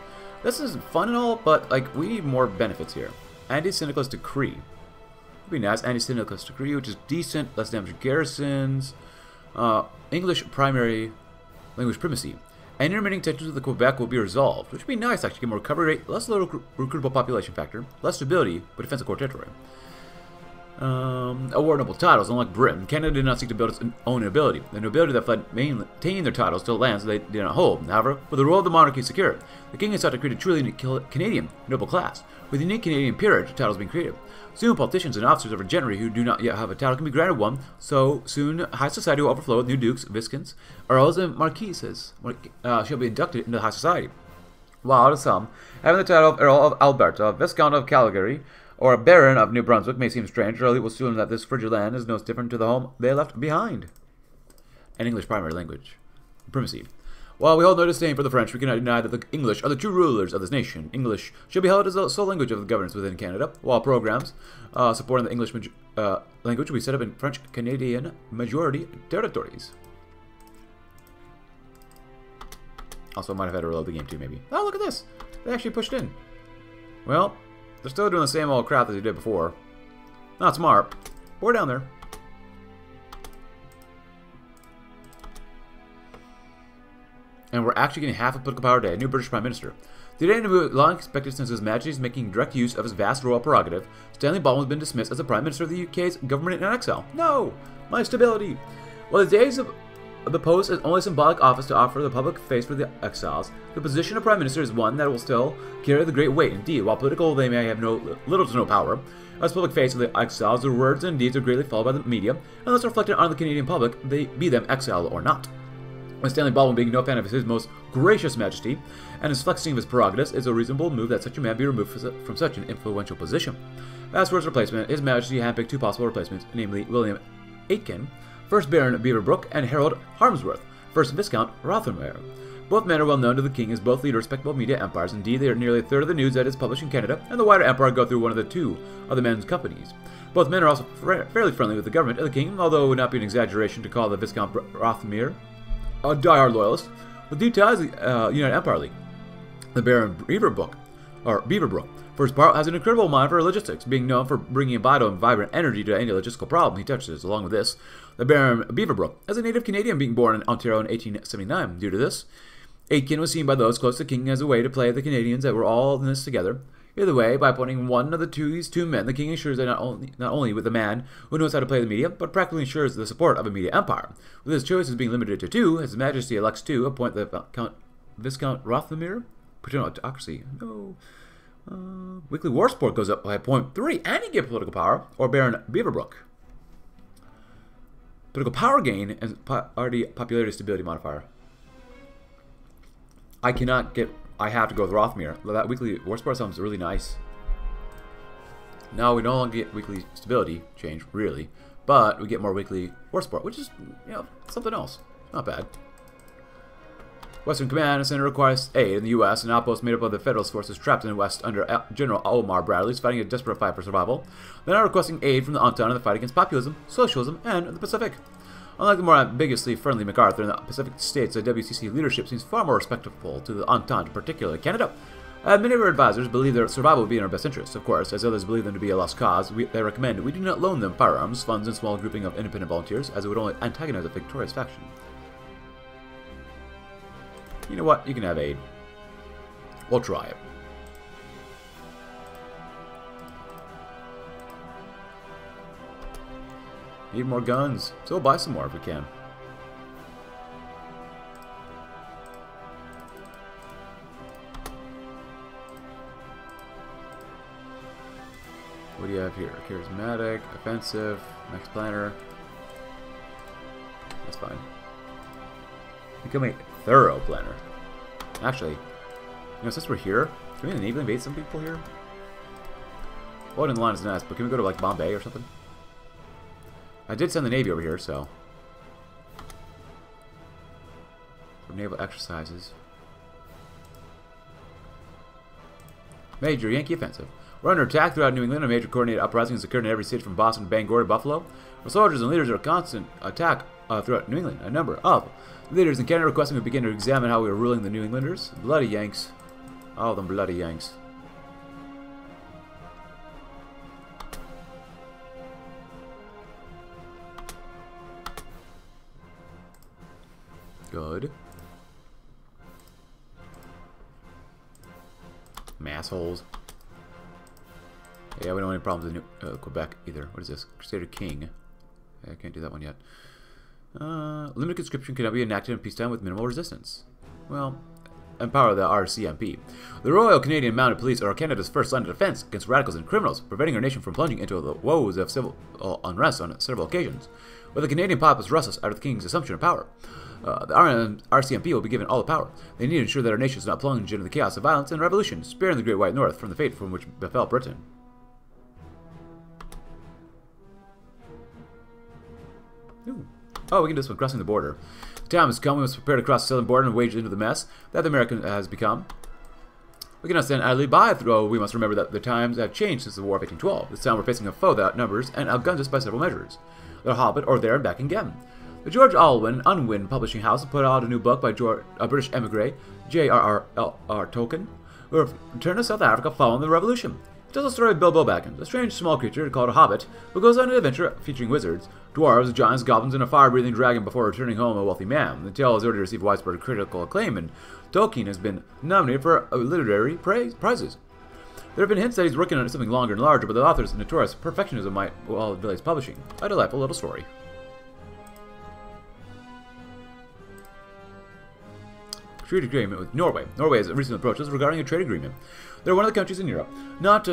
This is fun and all, but like we need more benefits here. Anti-Syndicalist Decree would be nice. Anti-Syndicalist Decree, which is decent. Less damage to garrisons. English primary language primacy. And intermittent tensions with the Quebec will be resolved, which would be nice. Actually, get more recovery rate, less low recruitable population factor, less stability, but defensive core territory. Award noble titles. Unlike Britain, Canada did not seek to build its own nobility. The nobility that fled maintained their titles to lands they did not hold. However, with the role of the monarchy secured, the king has sought to create a truly unique Canadian noble class. With unique Canadian peerage, titles being created. Soon, politicians and officers of a gentry who do not yet have a title can be granted one, so soon high society will overflow with new dukes, viscounts, earls, and marquises. Shall be inducted into the high society. While to some, having the title of Earl of Alberta, Viscount of Calgary, or a baron of New Brunswick may seem strange, or at least will assume that this frigid land is no different to the home they left behind. An English primary language. Primacy. While we hold no disdain for the French, we cannot deny that the English are the true rulers of this nation. English should be held as the sole language of the governance within Canada, while programs supporting the English language will be set up in French Canadian majority territories. Also, I might have had to reload the game too, maybe. Oh, look at this! They actually pushed in. Well, they're still doing the same old crap that they did before. Not smart. We're down there. and were actually getting half of political power to a new British Prime Minister. The day was long expected since His Majesty is making direct use of his vast royal prerogative. Stanley Baldwin has been dismissed as the Prime Minister of the UK's government in exile. No! My stability! While the days of the post is only a symbolic office to offer the public face for the exiles, the position of Prime Minister is one that will still carry the great weight. Indeed, while political they may have little to no power, as public face of the exiles, their words and deeds are greatly followed by the media, and thus reflected on the Canadian public, they be them exiled or not. When Stanley Baldwin, being no fan of his most gracious majesty, and his flexing of his prerogatives, is a reasonable move that such a man be removed from such an influential position. As for his replacement, His Majesty handpicked two possible replacements, namely William Aitken, 1st Baron Beaverbrook, and Harold Harmsworth, 1st Viscount Rothermere. Both men are well known to the King as both lead respectable media empires. Indeed, they are nearly a third of the news that is published in Canada, and the wider empire go through one of the two of the men's companies. Both men are also fairly friendly with the government of the King, although it would not be an exaggeration to call the Viscount Rothermere a diehard loyalist with deep ties to the United Empire League. The Baron Beaverbrook, for his part, has an incredible mind for logistics, being known for bringing a vital and vibrant energy to any logistical problem he touches. Along with this, the Baron Beaverbrook, as a native Canadian being born in Ontario in 1879, due to this, Aitken was seen by those close to the King as a way to play the Canadians that were all in this together. Either way, by appointing one of these two men, the King ensures that not only with a man who knows how to play the media, but practically ensures the support of a media empire. With his choices being limited to two, His Majesty elects to appoint the Viscount Rothermere. Paternal autocracy. No. Weekly war sport goes up by 0.3, and he gets political power, or Baron Beaverbrook. Political power gain and party popularity stability modifier. I have to go with Rothermere. That weekly war sport sounds really nice. Now we no longer get weekly stability change, really, but we get more weekly war sport, which is, you know, something else. Not bad. Western Command and Center requires aid in the U.S., an outpost made up of the Federalist forces trapped in the West under General Omar Bradley is fighting a desperate fight for survival. They are requesting aid from the Entente in the fight against populism, socialism, and the Pacific. Unlike the more ambiguously friendly MacArthur in the Pacific states, the WCC leadership seems far more respectful to the Entente, particularly Canada. Many of our advisors believe their survival would be in our best interest. Of course, as others believe them to be a lost cause, they recommend we do not loan them firearms, funds, and small grouping of independent volunteers, as it would only antagonize a victorious faction. You know what? You can have aid. We'll try it. Need more guns, so we'll buy some more if we can. What do you have here? Charismatic, offensive, max planner. That's fine. Become a thorough planner. Actually, you know, since we're here, can we enable invade some people here? Well, in the line is nice, but can we go to like Bombay or something? I did send the Navy over here, so. For naval exercises. Major Yankee offensive. We're under attack throughout New England. A major coordinated uprising is occurring in every city from Boston to Bangor to Buffalo. Our soldiers and leaders are constant attack throughout New England. A number of leaders in Canada requesting we begin to examine how we are ruling the New Englanders. Bloody Yanks. Oh, them bloody Yanks. Good. Massholes. Yeah, we don't want any problems with New Quebec either. What is this? Crusader King. I can't do that one yet. Limited conscription cannot be enacted in peacetime with minimal resistance. Well, empower the RCMP. The Royal Canadian Mounted Police are Canada's first line of defense against radicals and criminals, preventing our nation from plunging into the woes of civil unrest on several occasions. With the Canadian populace restless out of the King's assumption of power, the RCMP will be given all the power. They need to ensure that our nation does not plunge into the chaos of violence and revolution, sparing the Great White North from the fate from which befell Britain. Ooh. Oh, we can do this one, crossing the border. The time has come, we must prepare to cross the southern border and wage into the mess that the American has become. We cannot stand idly by, though we must remember that the times have changed since the War of 1812. This time we're facing a foe that outnumbers and outguns us by several measures. They're hobbit or there and back again. The George Alwyn Unwin Publishing House put out a new book by a British emigre, J.R.R. Tolkien, who returned to South Africa following the Revolution. tells the story of Bilbo Baggins, a strange small creature called a hobbit, who goes on an adventure featuring wizards, dwarves, giants, goblins, and a fire-breathing dragon before returning home a wealthy man. The tale has already received widespread critical acclaim, and Tolkien has been nominated for literary prizes. There have been hints that he's working on something longer and larger, but the author's notorious perfectionism might well delay his publishing. A delightful little story. Trade agreement with Norway. Norway's recent approaches regarding a trade agreement. They're one of the countries in Europe not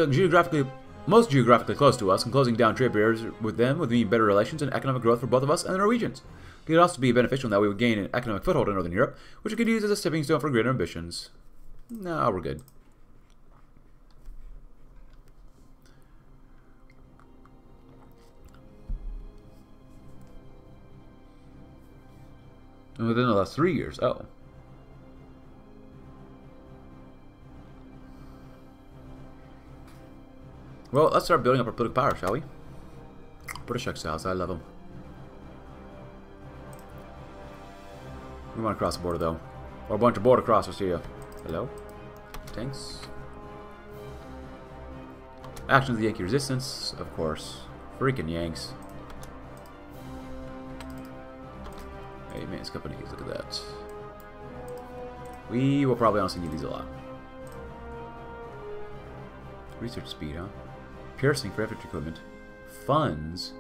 most geographically close to us, and closing down trade barriers with them would mean better relations and economic growth for both of us and the Norwegians. It would also be beneficial in that we would gain an economic foothold in Northern Europe, which we could use as a stepping stone for greater ambitions. Nah, we're good. And within the last 3 years, oh. Well, let's start building up our political power, shall we? British exiles, I love them. We want to cross the border, though. Or a bunch of border crossers here. Hello? Tanks? Actions of the Yankee resistance, of course. Freaking Yanks. Hey, man's companies, look at that. We will probably honestly need these a lot. Research speed, huh? Piercing for infantry equipment. Funds.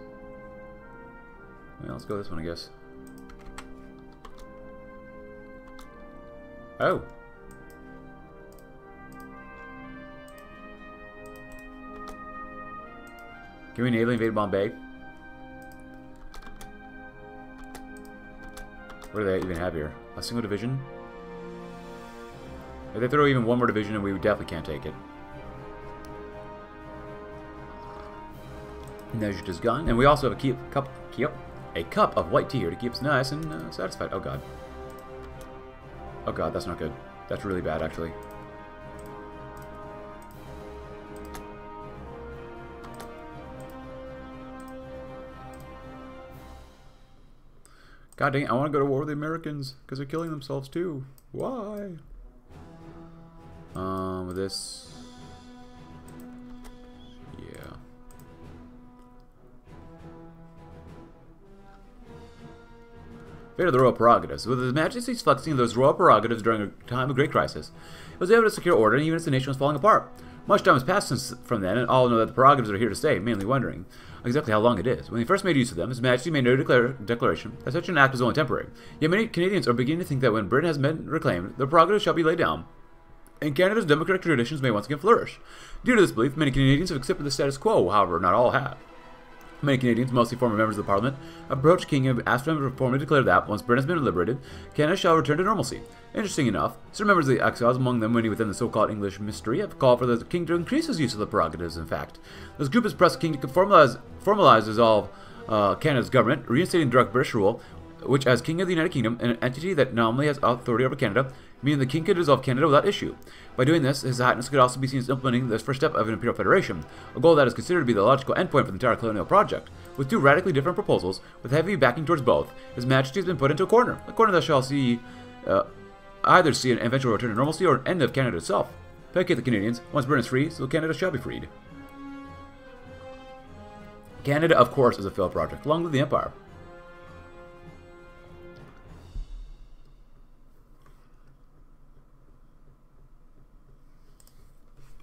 Well, let's go this one, I guess. Oh. Can we naval invade Bombay? What do they even have here? A single division? If they throw even one more division, and we definitely can't take it. Nejda's gun, and we also have a cup of white tea here to keep us nice and satisfied. Oh god. Oh god, that's not good. That's really bad, actually. God dang it, I want to go to war with the Americans, because they're killing themselves too. Why? With this... Yeah. Fate of the Royal Prerogatives. With His Majesty's flexing those Royal Prerogatives during a time of great crisis, it was able to secure order even as the nation was falling apart. Much time has passed since from then, and all know that the prerogatives are here to stay, mainly wondering exactly how long it is. When he first made use of them, His Majesty made no declaration that such an act was only temporary. Yet many Canadians are beginning to think that when Britain has been reclaimed, the prerogatives shall be laid down, and Canada's democratic traditions may once again flourish. Due to this belief, many Canadians have accepted the status quo, however, not all have. Many Canadians, mostly former members of the Parliament, approached King and asked him to formally declare that, once Britain has been liberated, Canada shall return to normalcy. Interesting enough, certain members of the exiles, among them many within the so-called English mystery, have called for the King to increase his use of the prerogatives, in fact. This group has pressed the King to formalize dissolve Canada's government, reinstating direct British rule, which as King of the United Kingdom, an entity that nominally has authority over Canada, meaning the King could dissolve Canada without issue. By doing this, His Highness could also be seen as implementing the first step of an imperial federation, a goal that is considered to be the logical endpoint for the entire colonial project. With two radically different proposals, with heavy backing towards both, His Majesty has been put into a corner that shall see either see an eventual return to normalcy or an end of Canada itself. Placate the Canadians, once Britain is free, so Canada shall be freed. Canada, of course, is a failed project. Long live the Empire.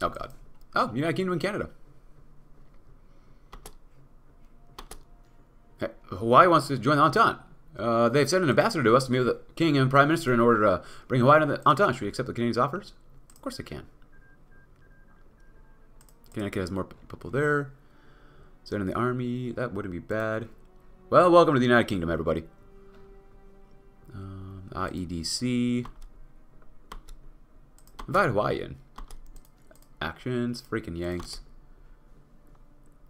Oh god. Oh, United Kingdom and Canada. Hey, Hawaii wants to join the Entente. They've sent an ambassador to us to meet with the King and Prime Minister in order to bring Hawaii to the Entente. Should we accept the Canadians' offers? Of course they can. Connecticut has more people there. Send in the army. That wouldn't be bad. Well, welcome to the United Kingdom, everybody. IEDC. Invite Hawaii in. Actions, freaking Yanks.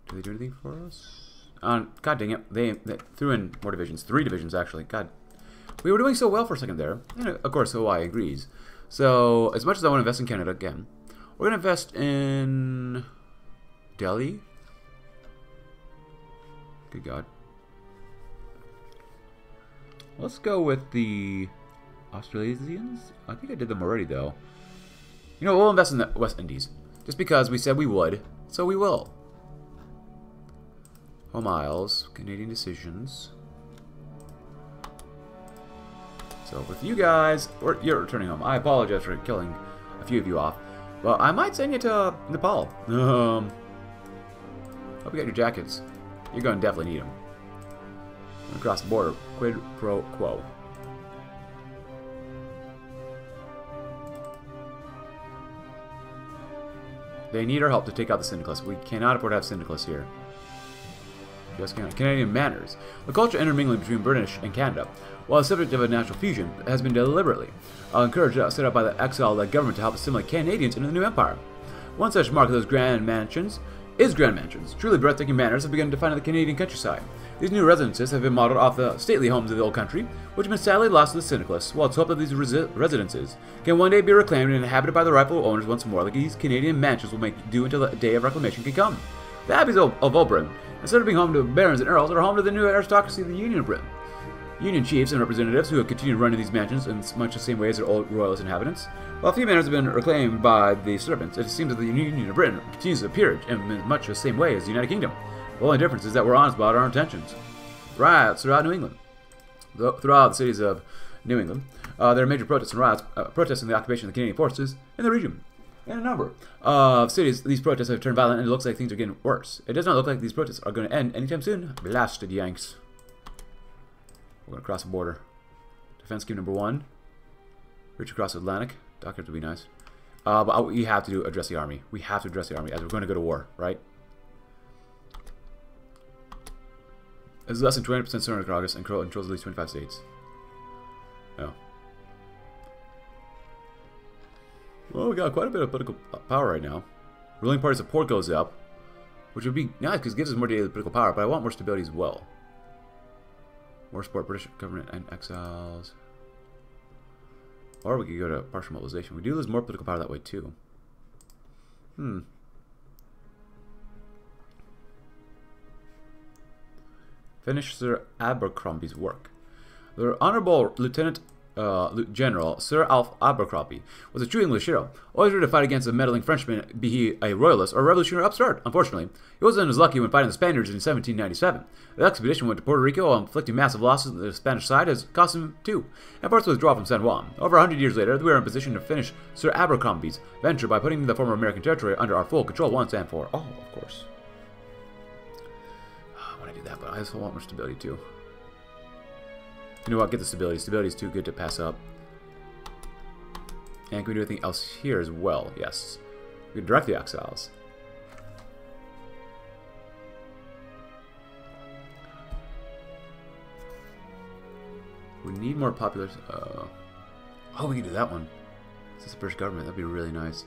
Do they do anything for us? God dang it, they threw in more divisions. 3 divisions, actually. God, we were doing so well for a second there. And of course, Hawaii agrees. So, as much as I want to invest in Canada again, we're going to invest in Delhi. Good God. Let's go with the Australasians. I think I did them already, though. You know, we'll invest in the West Indies. Just because we said we would, So we will. Home Isles, Canadian decisions. So with you guys, or you're returning home. I apologize for killing a few of you off. Well, I might send you to Nepal. Hope you got your jackets. You're going to definitely need them. Across the border, quid pro quo. They need our help to take out the syndicalists. We cannot afford to have syndicalists here. Just Canadian manners. The culture intermingling between British and Canada, while the subject of a national fusion, has been deliberately encouraged, set up by the exile-led government to help assimilate Canadians into the new empire. One such mark of those Grand Mansions. Truly breathtaking manners have begun to define the Canadian countryside. These new residences have been modeled off the stately homes of the old country, which have been sadly lost to the syndicalists, while it's hoped that these residences can one day be reclaimed and inhabited by the rightful owners once more, like these Canadian mansions will make do until the day of reclamation can come. The abbeys of Old Britain, instead of being home to barons and earls, are home to the new aristocracy of the Union of Britain. Union chiefs and representatives who have continued running these mansions in much the same way as their old royalist inhabitants. While few manors have been reclaimed by the servants, it seems that the Union of Britain continues to peerage in much the same way as the United Kingdom. The only difference is that we're honest about our intentions. Riots throughout New England. Throughout the cities of New England, there are major protests and riots protesting the occupation of the Canadian forces in the region. In a number of cities, these protests have turned violent, and it looks like things are getting worse. It does not look like these protests are going to end anytime soon. Blasted Yanks. We're going to cross the border. Defense scheme number one. Reach across the Atlantic. Doctors would be nice. But we have to address the army. We have to address the army as we're going to go to war, right? It's less than 20% surrender progress and controls at least 25 states. Oh. Well, we got quite a bit of political power right now. Ruling party support goes up, which would be nice because it gives us more daily political power, but I want more stability as well. More support, British government and exiles. Or we could go to partial mobilization. We do lose more political power that way too. Finish Sir Abercrombie's work. The Honorable Lieutenant General Sir Alf Abercrombie was a true English hero, always ready to fight against a meddling Frenchman, be he a royalist or a revolutionary upstart. Unfortunately, he wasn't as lucky when fighting the Spaniards in 1797. The expedition went to Puerto Rico, inflicting massive losses on the Spanish side, has cost him two, and parts of his draw from San Juan. Over 100 years later, we are in position to finish Sir Abercrombie's venture by putting the former American territory under our full control once and for all, of course. I want to do that, but I also want more stability too. You know what? Get the stability. Stability is too good to pass up. And can we do anything else here as well? Yes. We can direct the exiles. We need more popular... oh, we can do that one. Is this the British government? That'd be really nice.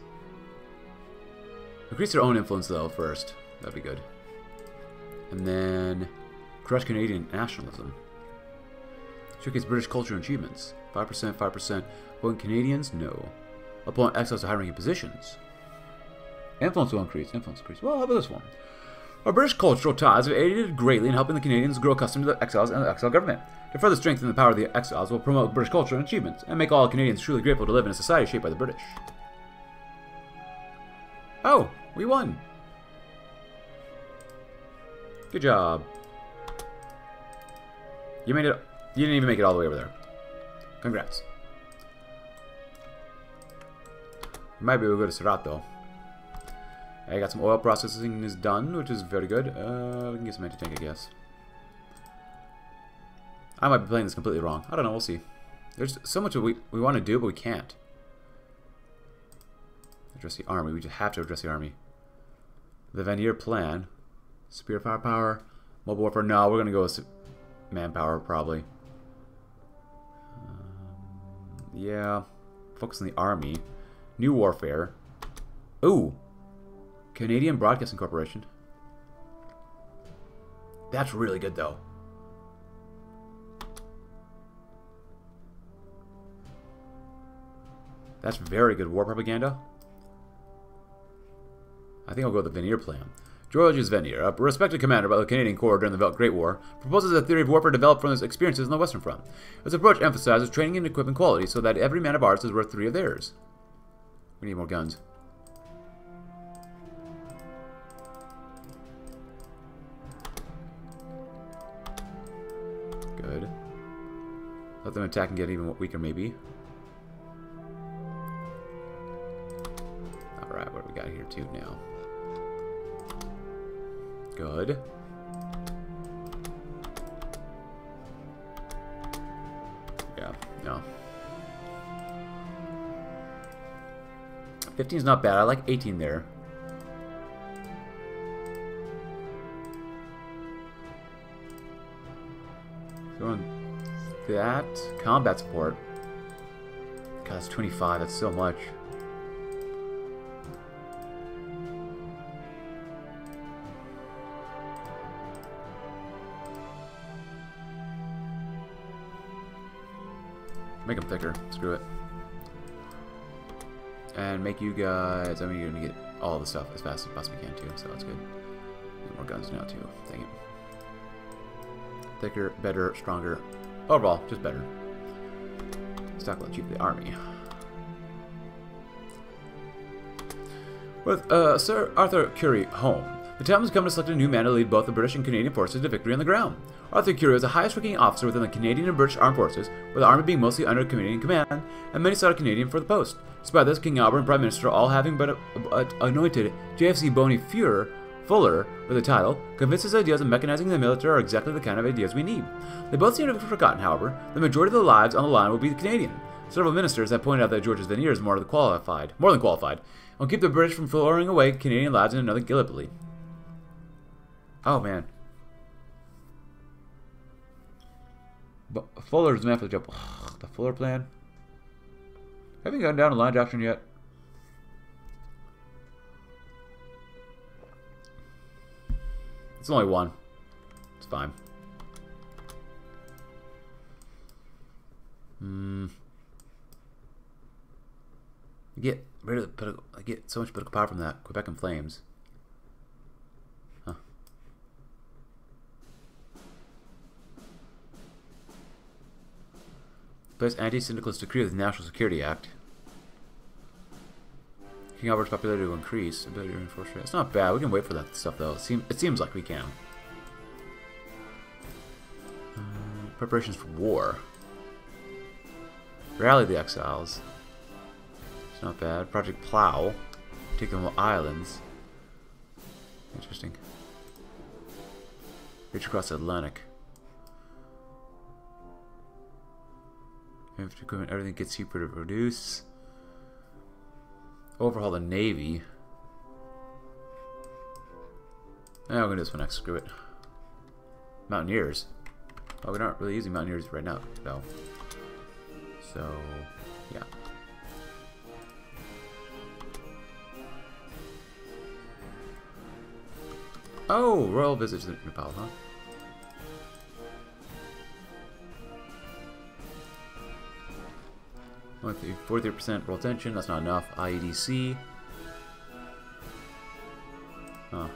Increase their own influence, though, first. That'd be good. And then... crush Canadian nationalism. Showcase British culture and achievements. 5%, 5%. Appoint Canadians? No. Appoint exiles to high-ranking positions. Influence will increase. Influence increase. Well, how about this one? Our British cultural ties have aided greatly in helping the Canadians grow accustomed to the exiles and the exile government. To further strengthen the power of the exiles, we'll promote British culture and achievements, and make all Canadians truly grateful to live in a society shaped by the British. Oh, we won. Good job. You made it... You didn't even make it all the way over there. Congrats. Might be able to go to Surat though. I got some oil processing is done, which is very good. We can get some anti-tank, I guess. I might be playing this completely wrong. I don't know. We'll see. There's so much we want to do, but we can't. Address the army. We just have to address the army. The Vanier plan. Spear firepower. Mobile warfare. No, we're going to go with manpower probably. Yeah, focus on the army. New warfare. Ooh! Canadian Broadcasting Corporation. That's really good, though. That's very good war propaganda. I think I'll go with the Vanier plan. Georges Vanier, a respected commander by the Canadian Corps during the Great War, proposes a theory of warfare developed from his experiences on the Western Front. His approach emphasizes training and equipping quality so that every man of ours is worth three of theirs. We need more guns. Let them attack and get even weaker, maybe. Alright, what do we got here, too, now? Good. Yeah, no. 15's not bad. I like 18 there. Going that combat support. God, that's 25. That's so much. Make them thicker. Screw it. And make you guys... I mean, you're going to get all the stuff as fast as possibly can, too. So that's good. Need more guns now, too. Dang it. Thicker, better, stronger. Overall, just better. Stock left you for the army. With Sir Arthur Currie home, the time has come to select a new man to lead both the British and Canadian forces to victory on the ground. Arthur Currie was the highest-ranking officer within the Canadian and British armed forces, with the army being mostly under Canadian command, and many sought a Canadian for the post. Despite this, King Albert and Prime Minister, all having but anointed JFC Boney Fuller with the title, convinced his ideas of mechanizing the military are exactly the kind of ideas we need. They both seem to have forgotten, however, the majority of the lives on the line will be Canadian. Several ministers have pointed out that George's veneer is more than qualified, will keep the British from throwing away Canadian lives in another Gallipoli. Oh, man. But Fuller's man for the job. Ugh, the Fuller plan. Haven't gotten down to line doctrine yet. It's only one. It's fine. I get rid of the political. I get so much political power from that. Quebec in flames. Place anti-syndicalist decree of the National Security Act. King Albert's popularity will increase. Ability to reinforce. It's not bad. We can wait for that stuff, though. It seems like we can. Preparations for war. Rally the exiles. It's not bad. Project Plow. Take them all islands. Interesting. Reach across the Atlantic. Infantry equipment, everything gets cheaper to produce. Overhaul the Navy. Now we're gonna do this one next. Screw it. Mountaineers. Oh, we're not really using Mountaineers right now, though. So, yeah. Oh, Royal Visit to Nepal, huh? With the 43% roll tension, that's not enough. IEDC. Huh.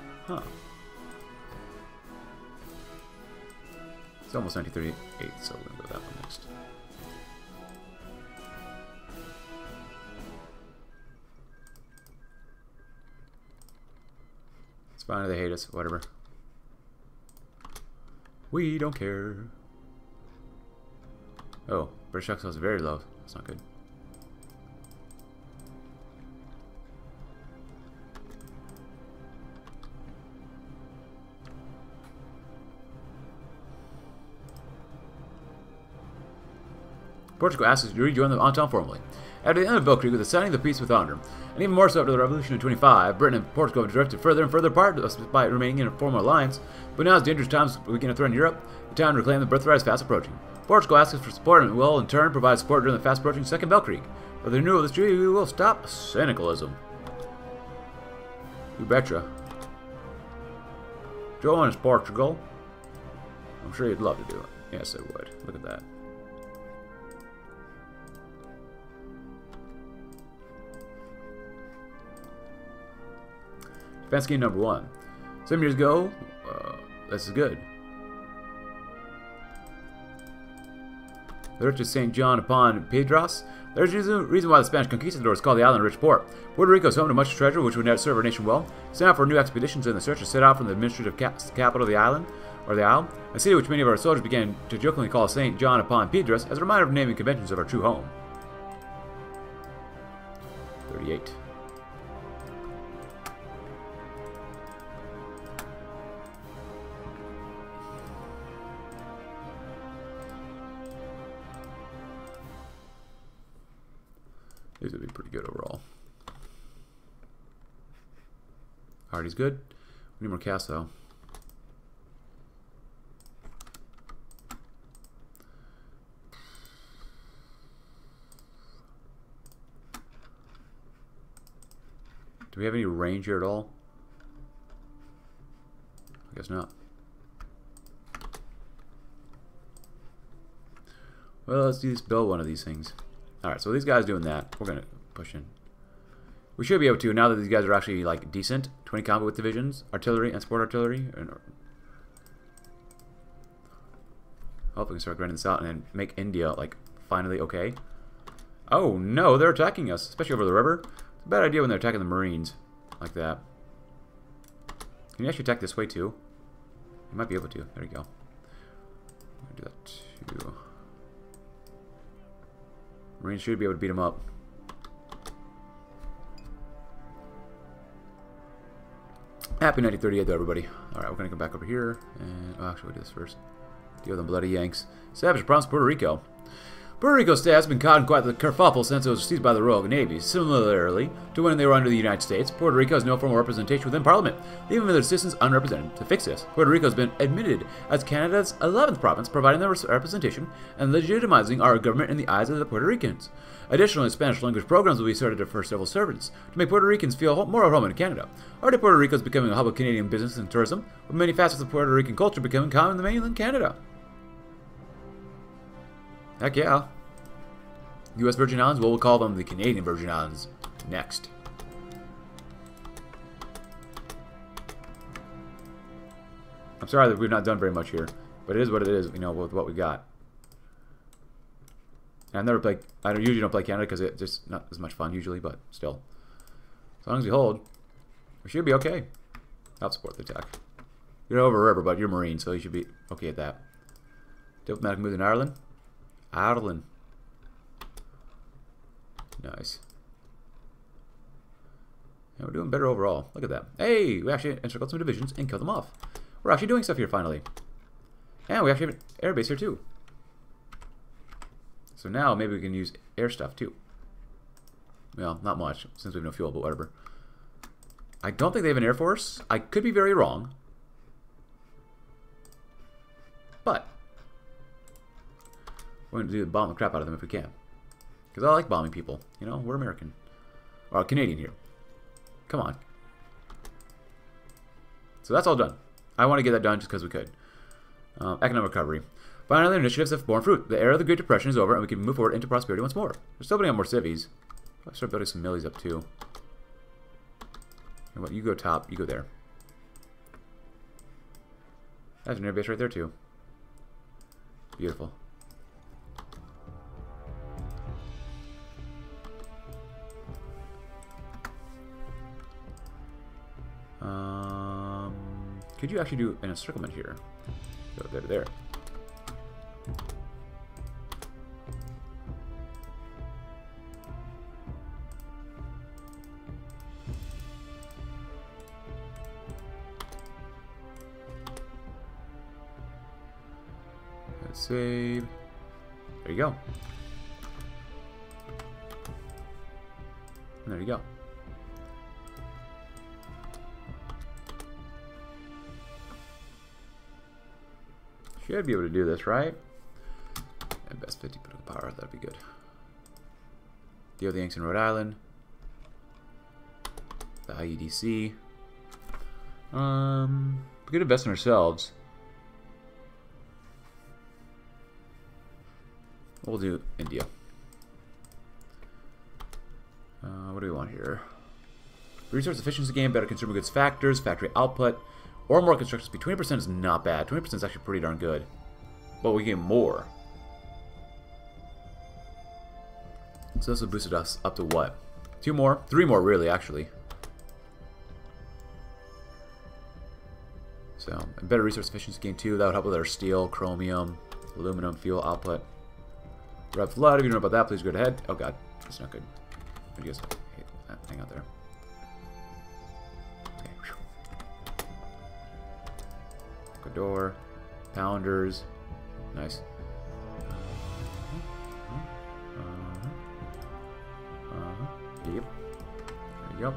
It's almost 1938, so we're gonna go that one next. It's fine if they hate us, whatever. We don't care. Oh, British exiles are very low. That's not good. Portugal asks us to rejoin the Entente formally. After the end of Valkyrie, with the signing of the peace with honor, and even more so after the Revolution of 25, Britain and Portugal have drifted further and further apart despite remaining in a formal alliance, but now as dangerous times begin to threaten Europe, the time to reclaim the birthright is fast approaching. Portugal asks us for support and will, in turn, provide support during the fast approaching Second Valkyrie. With the renewal of this treaty, we will stop cynicalism. You betcha. Join us, Portugal. I'm sure you'd love to do it. Yes, I would. Look at that. Defense game number 1. 7 years ago, this is good. The Church of St. John upon Pedras. There's a reason why the Spanish conquistadors called the island a rich port. Puerto Rico is home to much treasure which would serve our nation well. Sent out for new expeditions and the search is set out from the administrative capital of the island. or the Isle, a city which many of our soldiers began to jokingly call St. John upon Pedras as a reminder of naming conventions of our true home. 38. These would be pretty good overall. Hardy's good. We need more casts though. Do we have any range here at all? I guess not. Well, let's just build one of these things. Alright, so these guys doing that. We're going to push in. We should be able to, now that these guys are actually, like, decent. 20 combat with divisions, artillery, and support artillery. Hope we can start grinding this out and then make India, like, finally okay. Oh, no, they're attacking us, especially over the river. It's a bad idea when they're attacking the Marines like that. Can you actually attack this way, too? You might be able to. There you go. I'm going to do that, too. Marines should be able to beat him up. Happy 1938 though, everybody. Alright, we're gonna come back over here and actually we'll do this first. Deal with them bloody Yanks. Savage prompts Puerto Rico. Puerto Rico's state has been caught in quite the kerfuffle since it was seized by the Royal Navy. Similarly to when they were under the United States, Puerto Rico has no formal representation within Parliament, leaving their citizens unrepresented. To fix this, Puerto Rico has been admitted as Canada's 11th province, providing their representation and legitimizing our government in the eyes of the Puerto Ricans. Additionally, Spanish-language programs will be started for civil servants to make Puerto Ricans feel more at home in Canada. Already, Puerto Rico is becoming a hub of Canadian business and tourism, with many facets of Puerto Rican culture becoming common in mainland Canada. Heck yeah. U.S. Virgin Islands, well, we'll call them the Canadian Virgin Islands next. I'm sorry that we've not done very much here, but it is what it is, you know, with what we got. And I've never played, I usually don't play Canada because it's just not as much fun usually, but still. As long as we hold, we should be okay. I'll support the attack. You're over river, but you're Marine, so you should be okay at that. Diplomatic move in Ireland. Ireland. Nice. And we're doing better overall. Look at that. Hey, we actually encircled some divisions and killed them off. We're actually doing stuff here finally. And we actually have an airbase here too. So now maybe we can use air stuff too. Well, not much since we have no fuel, but whatever. I don't think they have an air force. I could be very wrong. But we're going to do the bomb the crap out of them if we can. Because I like bombing people. You know, we're American. Or Canadian here. Come on. So that's all done. I want to get that done just because we could. Economic recovery. Finally, initiatives have borne fruit. The era of the Great Depression is over and we can move forward into prosperity once more. We're still building up more civies. I'll start building some millies up too. And what, you go top, you go there. That's an airbase right there too. Beautiful. Could you actually do an encirclement here? Go there to there. Let's save. There you go. There you go. Should be able to do this, right? And best 50 political power, that'd be good. Deal with the Yanks in Rhode Island. The IEDC. We could invest in ourselves. We'll do India. What do we want here? Resource efficiency gain, better consumer goods factors, factory output. Or more construction speed. 20% is not bad. 20% is actually pretty darn good. But we get more. So this will boost us up to what? 2 more? 3 more, really, actually. So, and better resource efficiency gain too. That would help with our steel, chromium, aluminum fuel output. Rev Flood, if you don't know about that, please go ahead. Oh god, that's not good. You guys hate that thing out there. Okay. Ecuador, pounders. Nice. Yep. There you go.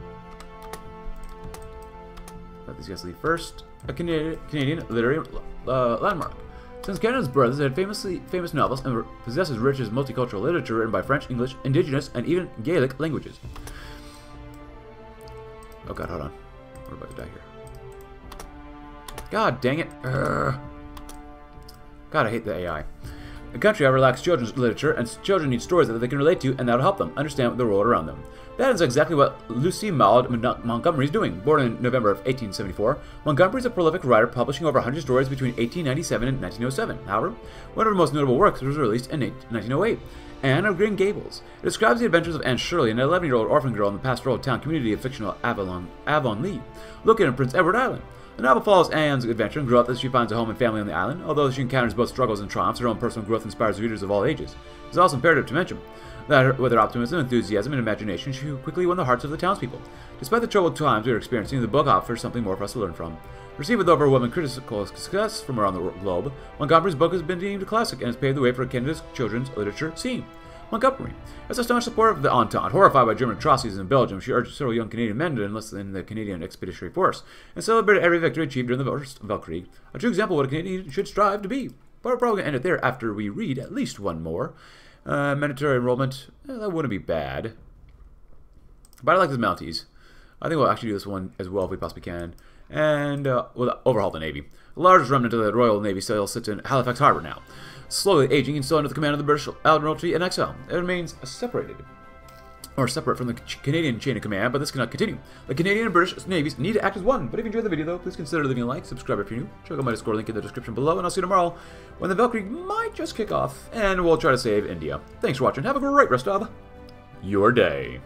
Let these guys leave first. A Canadian literary landmark. Since Canada's brothers had famous novels and possesses rich multicultural literature written by French, English, Indigenous, and even Gaelic languages. Oh god, hold on. We're about to die here. God dang it. God, I hate the AI. The country ever lacks children's literature, and children need stories that they can relate to, and that'll help them understand the world around them. That is exactly what Lucy Maud Montgomery is doing. Born in November of 1874, Montgomery is a prolific writer, publishing over 100 stories between 1897 and 1907. However, one of her most notable works was released in 1908, Anne of Green Gables. It describes the adventures of Anne Shirley, an 11-year-old orphan girl in the pastoral town community of fictional Avonlea, located in Prince Edward Island. The novel follows Anne's adventure and growth as she finds a home and family on the island. Although she encounters both struggles and triumphs, her own personal growth inspires readers of all ages. It is also imperative to mention that with her optimism, enthusiasm, and imagination, she quickly won the hearts of the townspeople. Despite the troubled times we are experiencing, the book offers something more for us to learn from. Received with overwhelming critical success from around the globe, Montgomery's book has been deemed a classic and has paved the way for Canada's children's literature scene. Montgomery, as a staunch supporter of the Entente, horrified by German atrocities in Belgium, she urged several young Canadian men to enlist in the Canadian Expeditionary Force and celebrated every victory achieved during the first Valkyrie. A true example of what a Canadian should strive to be. But we're probably going to end it there after we read at least one more. Mandatory enrollment, that wouldn't be bad. But I like the Mounties. I think we'll actually do this one as well if we possibly can. And we'll overhaul the Navy. The largest remnant of the Royal Navy still sits in Halifax Harbour now, slowly aging and still under the command of the British Admiralty in exile. It remains separate from the Canadian chain of command, but this cannot continue. The Canadian and British navies need to act as one. But if you enjoyed the video, though, please consider leaving a like, subscribe if you're new, check out my Discord link in the description below, and I'll see you tomorrow when the Valkyrie might just kick off, and we'll try to save India. Thanks for watching. Have a great rest of your day.